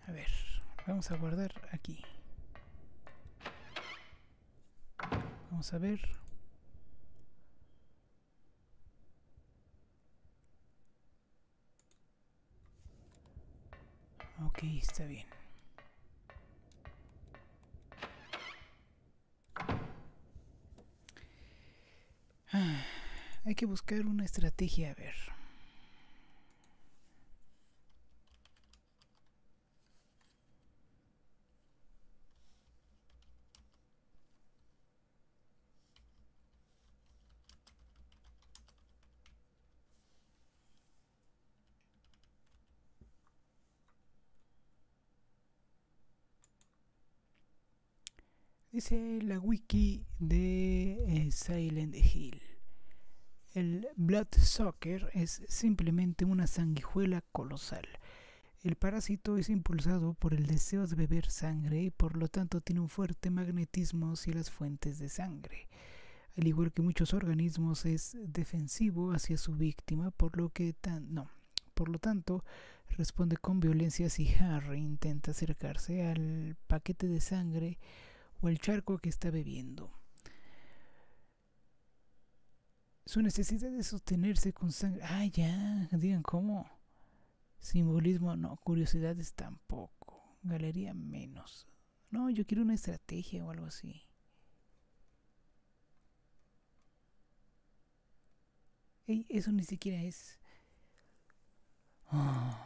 A ver, vamos a guardar aquí. Vamos a ver. Ok, está bien. Ah, hay que buscar una estrategia, a ver. Dice la wiki de eh, Silent Hill. El Bloodsucker es simplemente una sanguijuela colosal. El parásito es impulsado por el deseo de beber sangre y por lo tanto tiene un fuerte magnetismo hacia las fuentes de sangre. Al igual que muchos organismos es defensivo hacia su víctima, por lo que tan no, por lo tanto responde con violencia si Harry intenta acercarse al paquete de sangre o el charco que está bebiendo. Su necesidad de sostenerse con sangre. Ah, ya, digan cómo. Simbolismo, no. Curiosidades tampoco. Galería, menos. No, yo quiero una estrategia o algo así. Ey, eso ni siquiera es. Oh.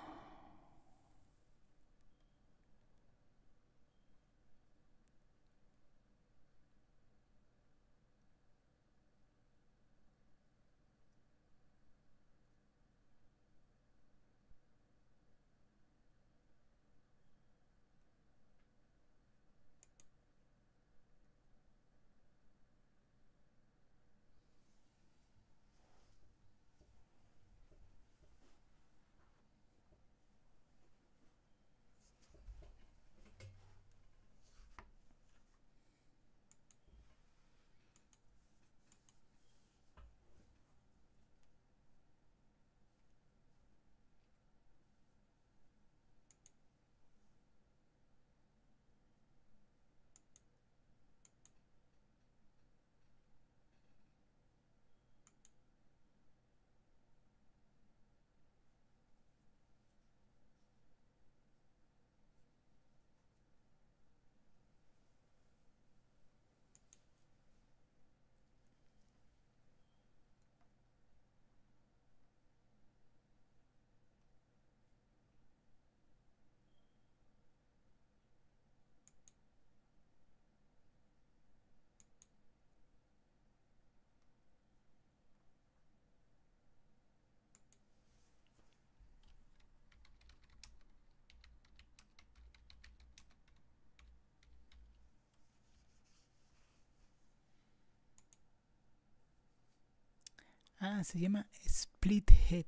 Ah, se llama Splithead.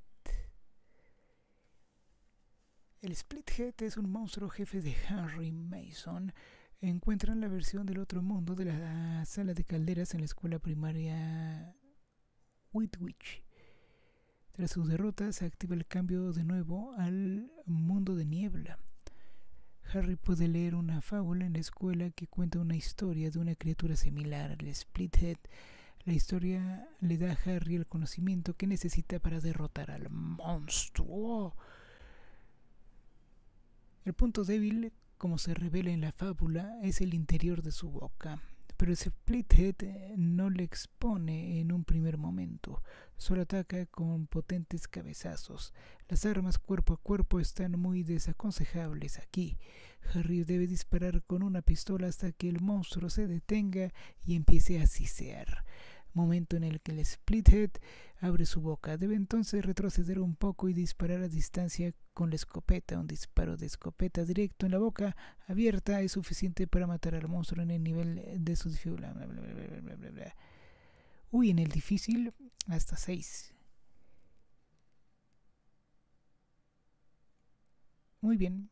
El Splithead es un monstruo jefe de Harry Mason. Encuentran la versión del otro mundo de la sala de calderas en la escuela primaria Whitwich. Tras su derrota se activa el cambio de nuevo al mundo de niebla. Harry puede leer una fábula en la escuela que cuenta una historia de una criatura similar al Splithead. La historia le da a Harry el conocimiento que necesita para derrotar al monstruo. El punto débil, como se revela en la fábula, es el interior de su boca. pero Splithead no le expone en un primer momento, solo ataca con potentes cabezazos. Las armas cuerpo a cuerpo están muy desaconsejables aquí. Harry debe disparar con una pistola hasta que el monstruo se detenga y empiece a sisear, momento en el que el Splithead abre su boca. Debe entonces retroceder un poco y disparar a distancia con la escopeta. Un disparo de escopeta directo en la boca abierta es suficiente para matar al monstruo en el nivel de su dificultad. Uy, en el difícil hasta seis. Muy bien.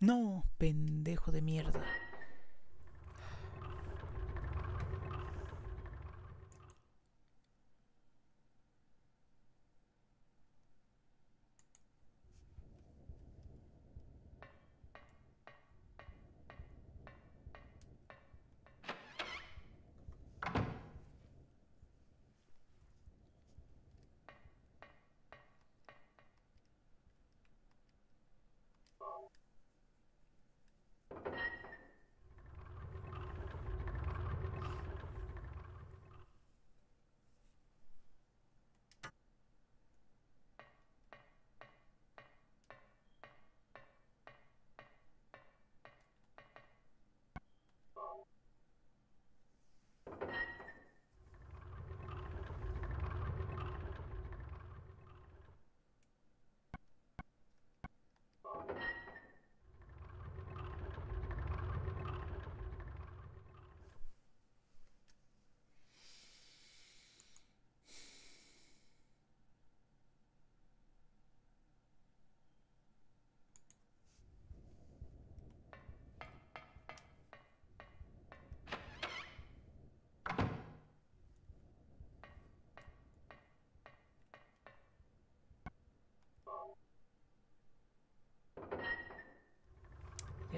No, pendejo de mierda.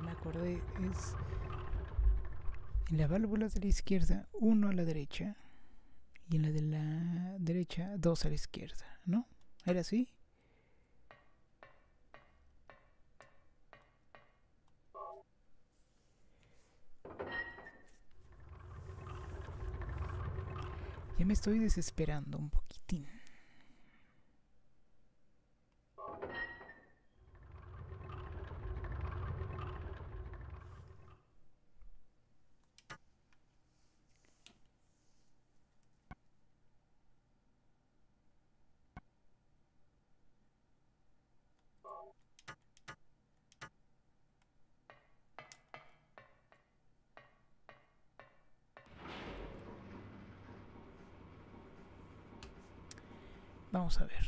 Me acordé, es en la válvula de la izquierda uno a la derecha y en la de la derecha dos a la izquierda, ¿no? ¿Era así? Ya me estoy desesperando un poquitín. Vamos a ver.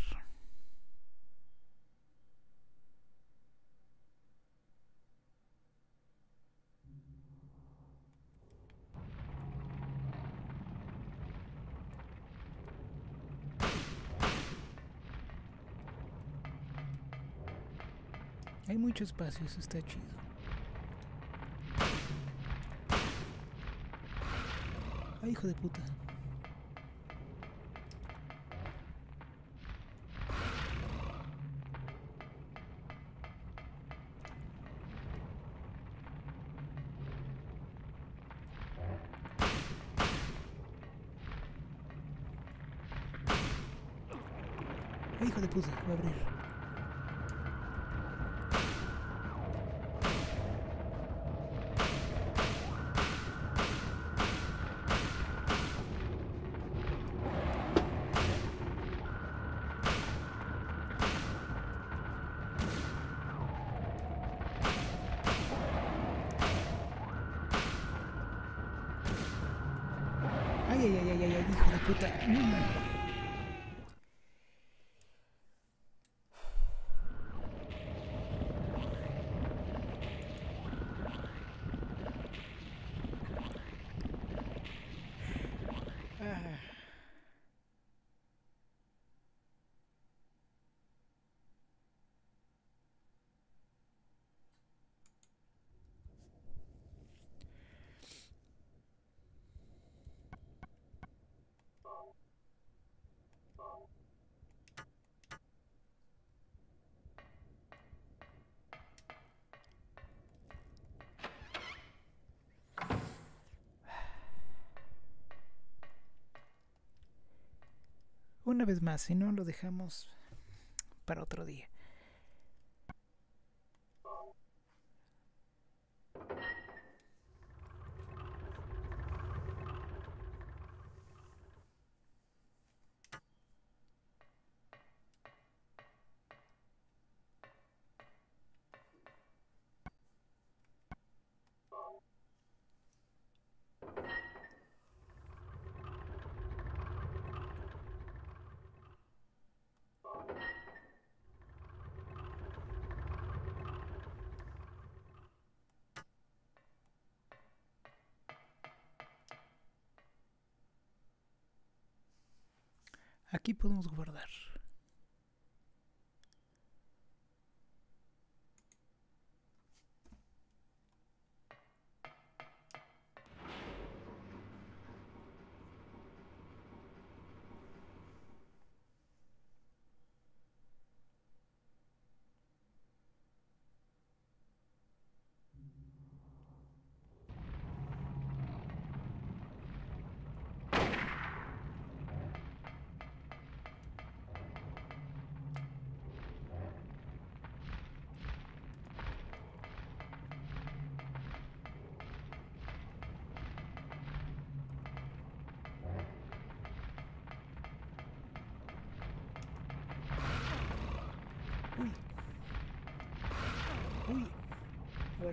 Hay mucho espacio, eso está chido. Ay, hijo de puta. Hijo de puta, voy a abrir. Ay, ay, ay, ay, ay, hijo de puta. Mm. una vez más, si no lo dejamos para otro día. Aquí podemos guardar.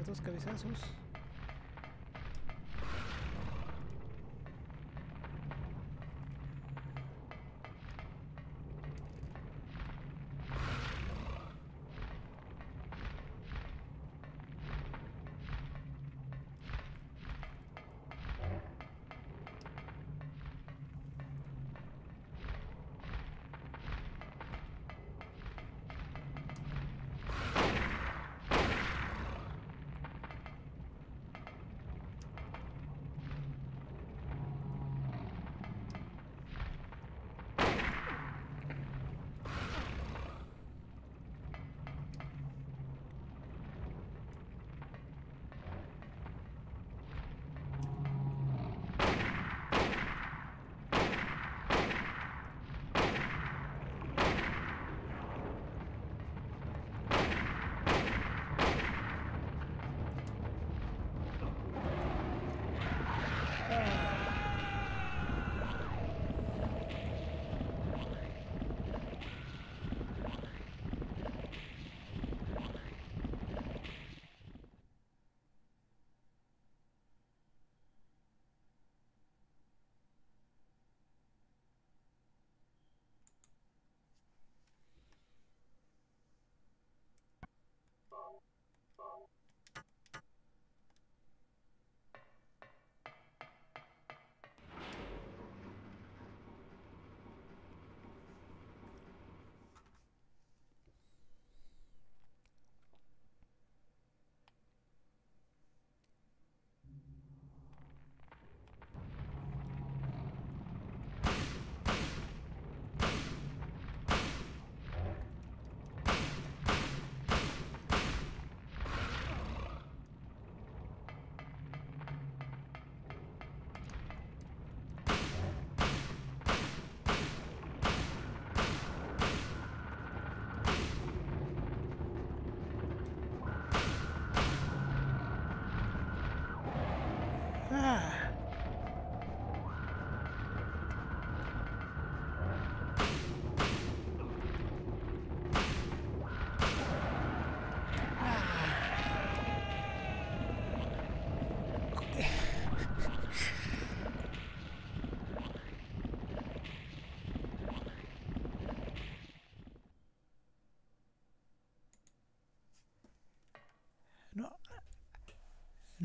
Dos cabezazos.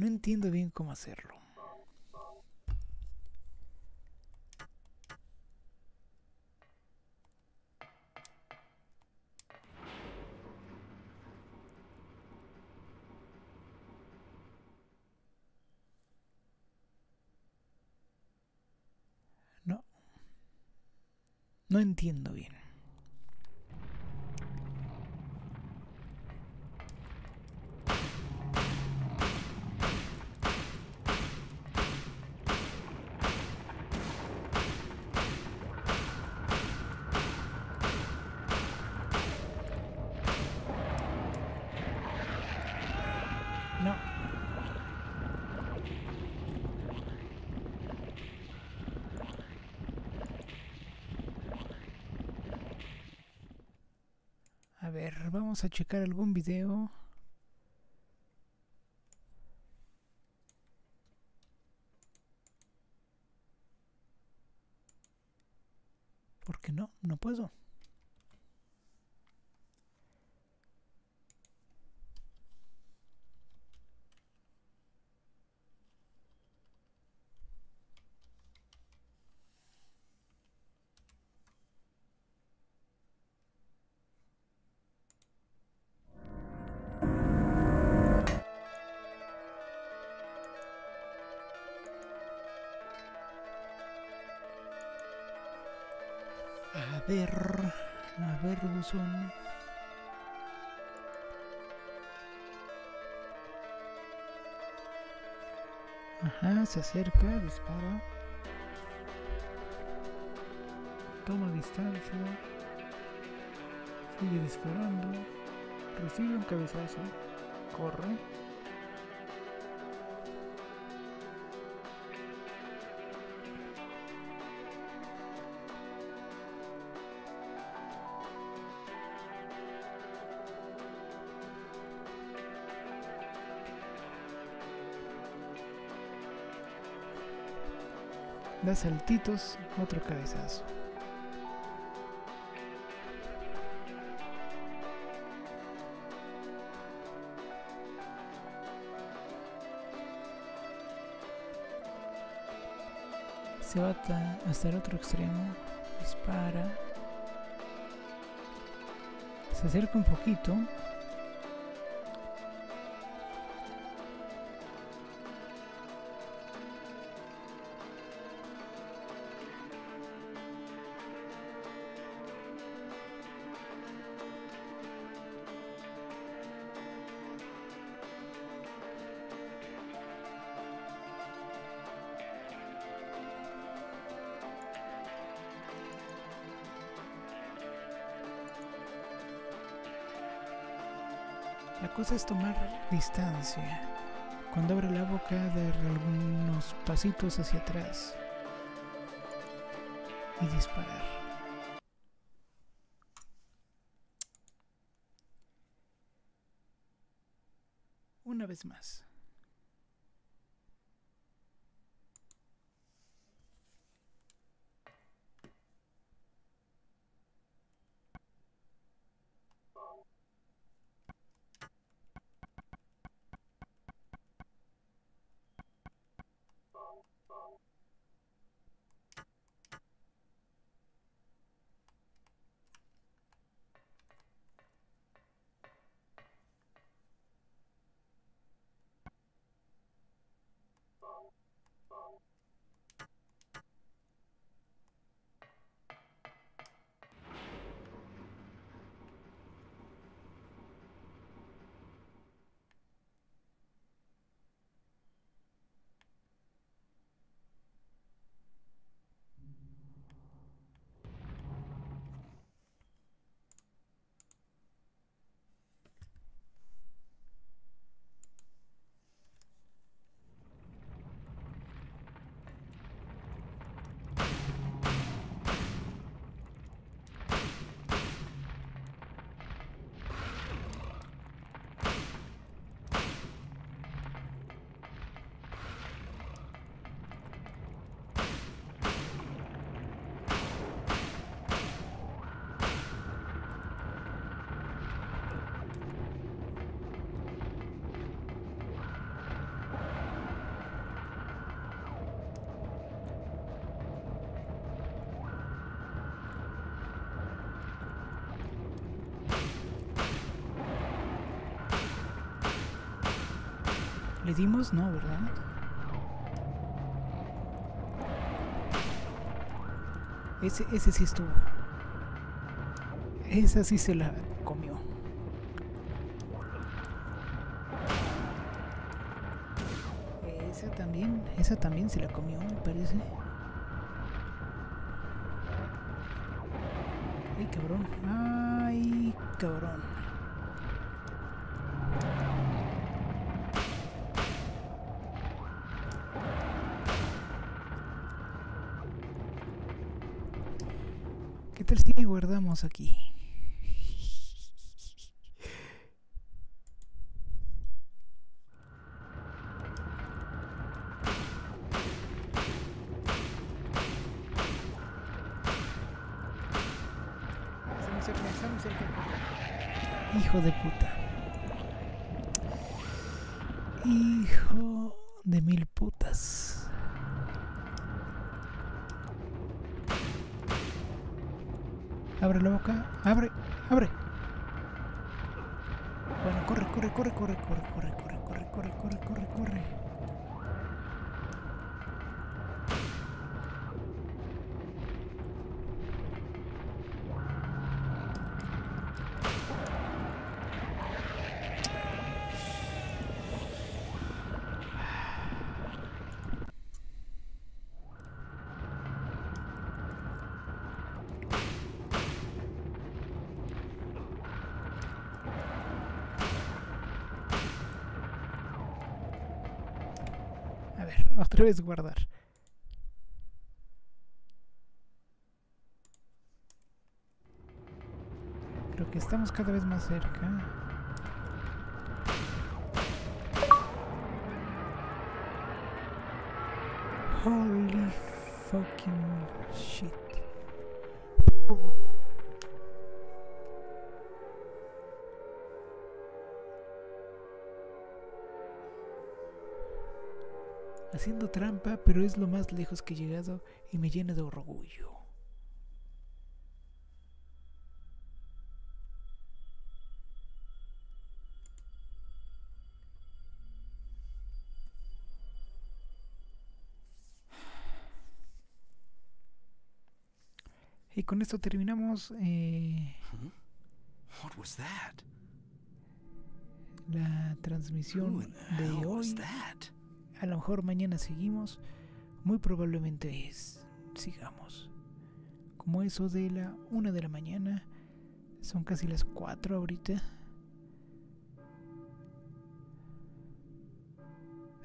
No entiendo bien cómo hacerlo. No. No entiendo bien. A ver, vamos a checar algún video. Porque no, no puedo. A ver, a ver, buzón. Ajá, se acerca, dispara. Toma distancia. Sigue disparando. Recibe un cabezazo. Corre. Da saltitos, otro cabezazo. Se va hasta el otro extremo, dispara. Se acerca un poquito. La cosa es tomar distancia. Cuando abra la boca, dar algunos pasitos hacia atrás y disparar. Una vez más. ¿Le dimos? No, ¿verdad? Ese, ese sí estuvo. Esa sí se la comió. Esa también, esa también se la comió, me parece. Ay, cabrón. Ay, cabrón. ¿Qué tal si guardamos aquí? hacer conexión y se queda. Hijo de puta. Hijo de mil putas. Abre la boca. Abre, abre. Bueno, corre, corre, corre, corre, corre, corre, corre, corre, corre, corre, corre, corre. Otra vez guardar. Creo que estamos cada vez más cerca. Holy fucking shit. Oh. Haciendo trampa, pero es lo más lejos que he llegado y me llena de orgullo. Y con esto terminamos eh, la transmisión de hoy. A lo mejor mañana seguimos, muy probablemente es, sigamos. Como eso de la una de la mañana, son casi las cuatro ahorita.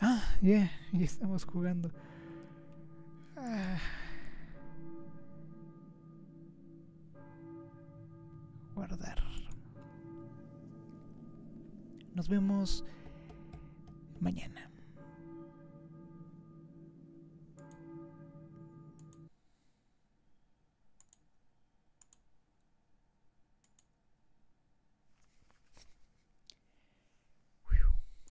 Ah, ya, yeah, ya estamos jugando. Ah. Guardar. Nos vemos mañana.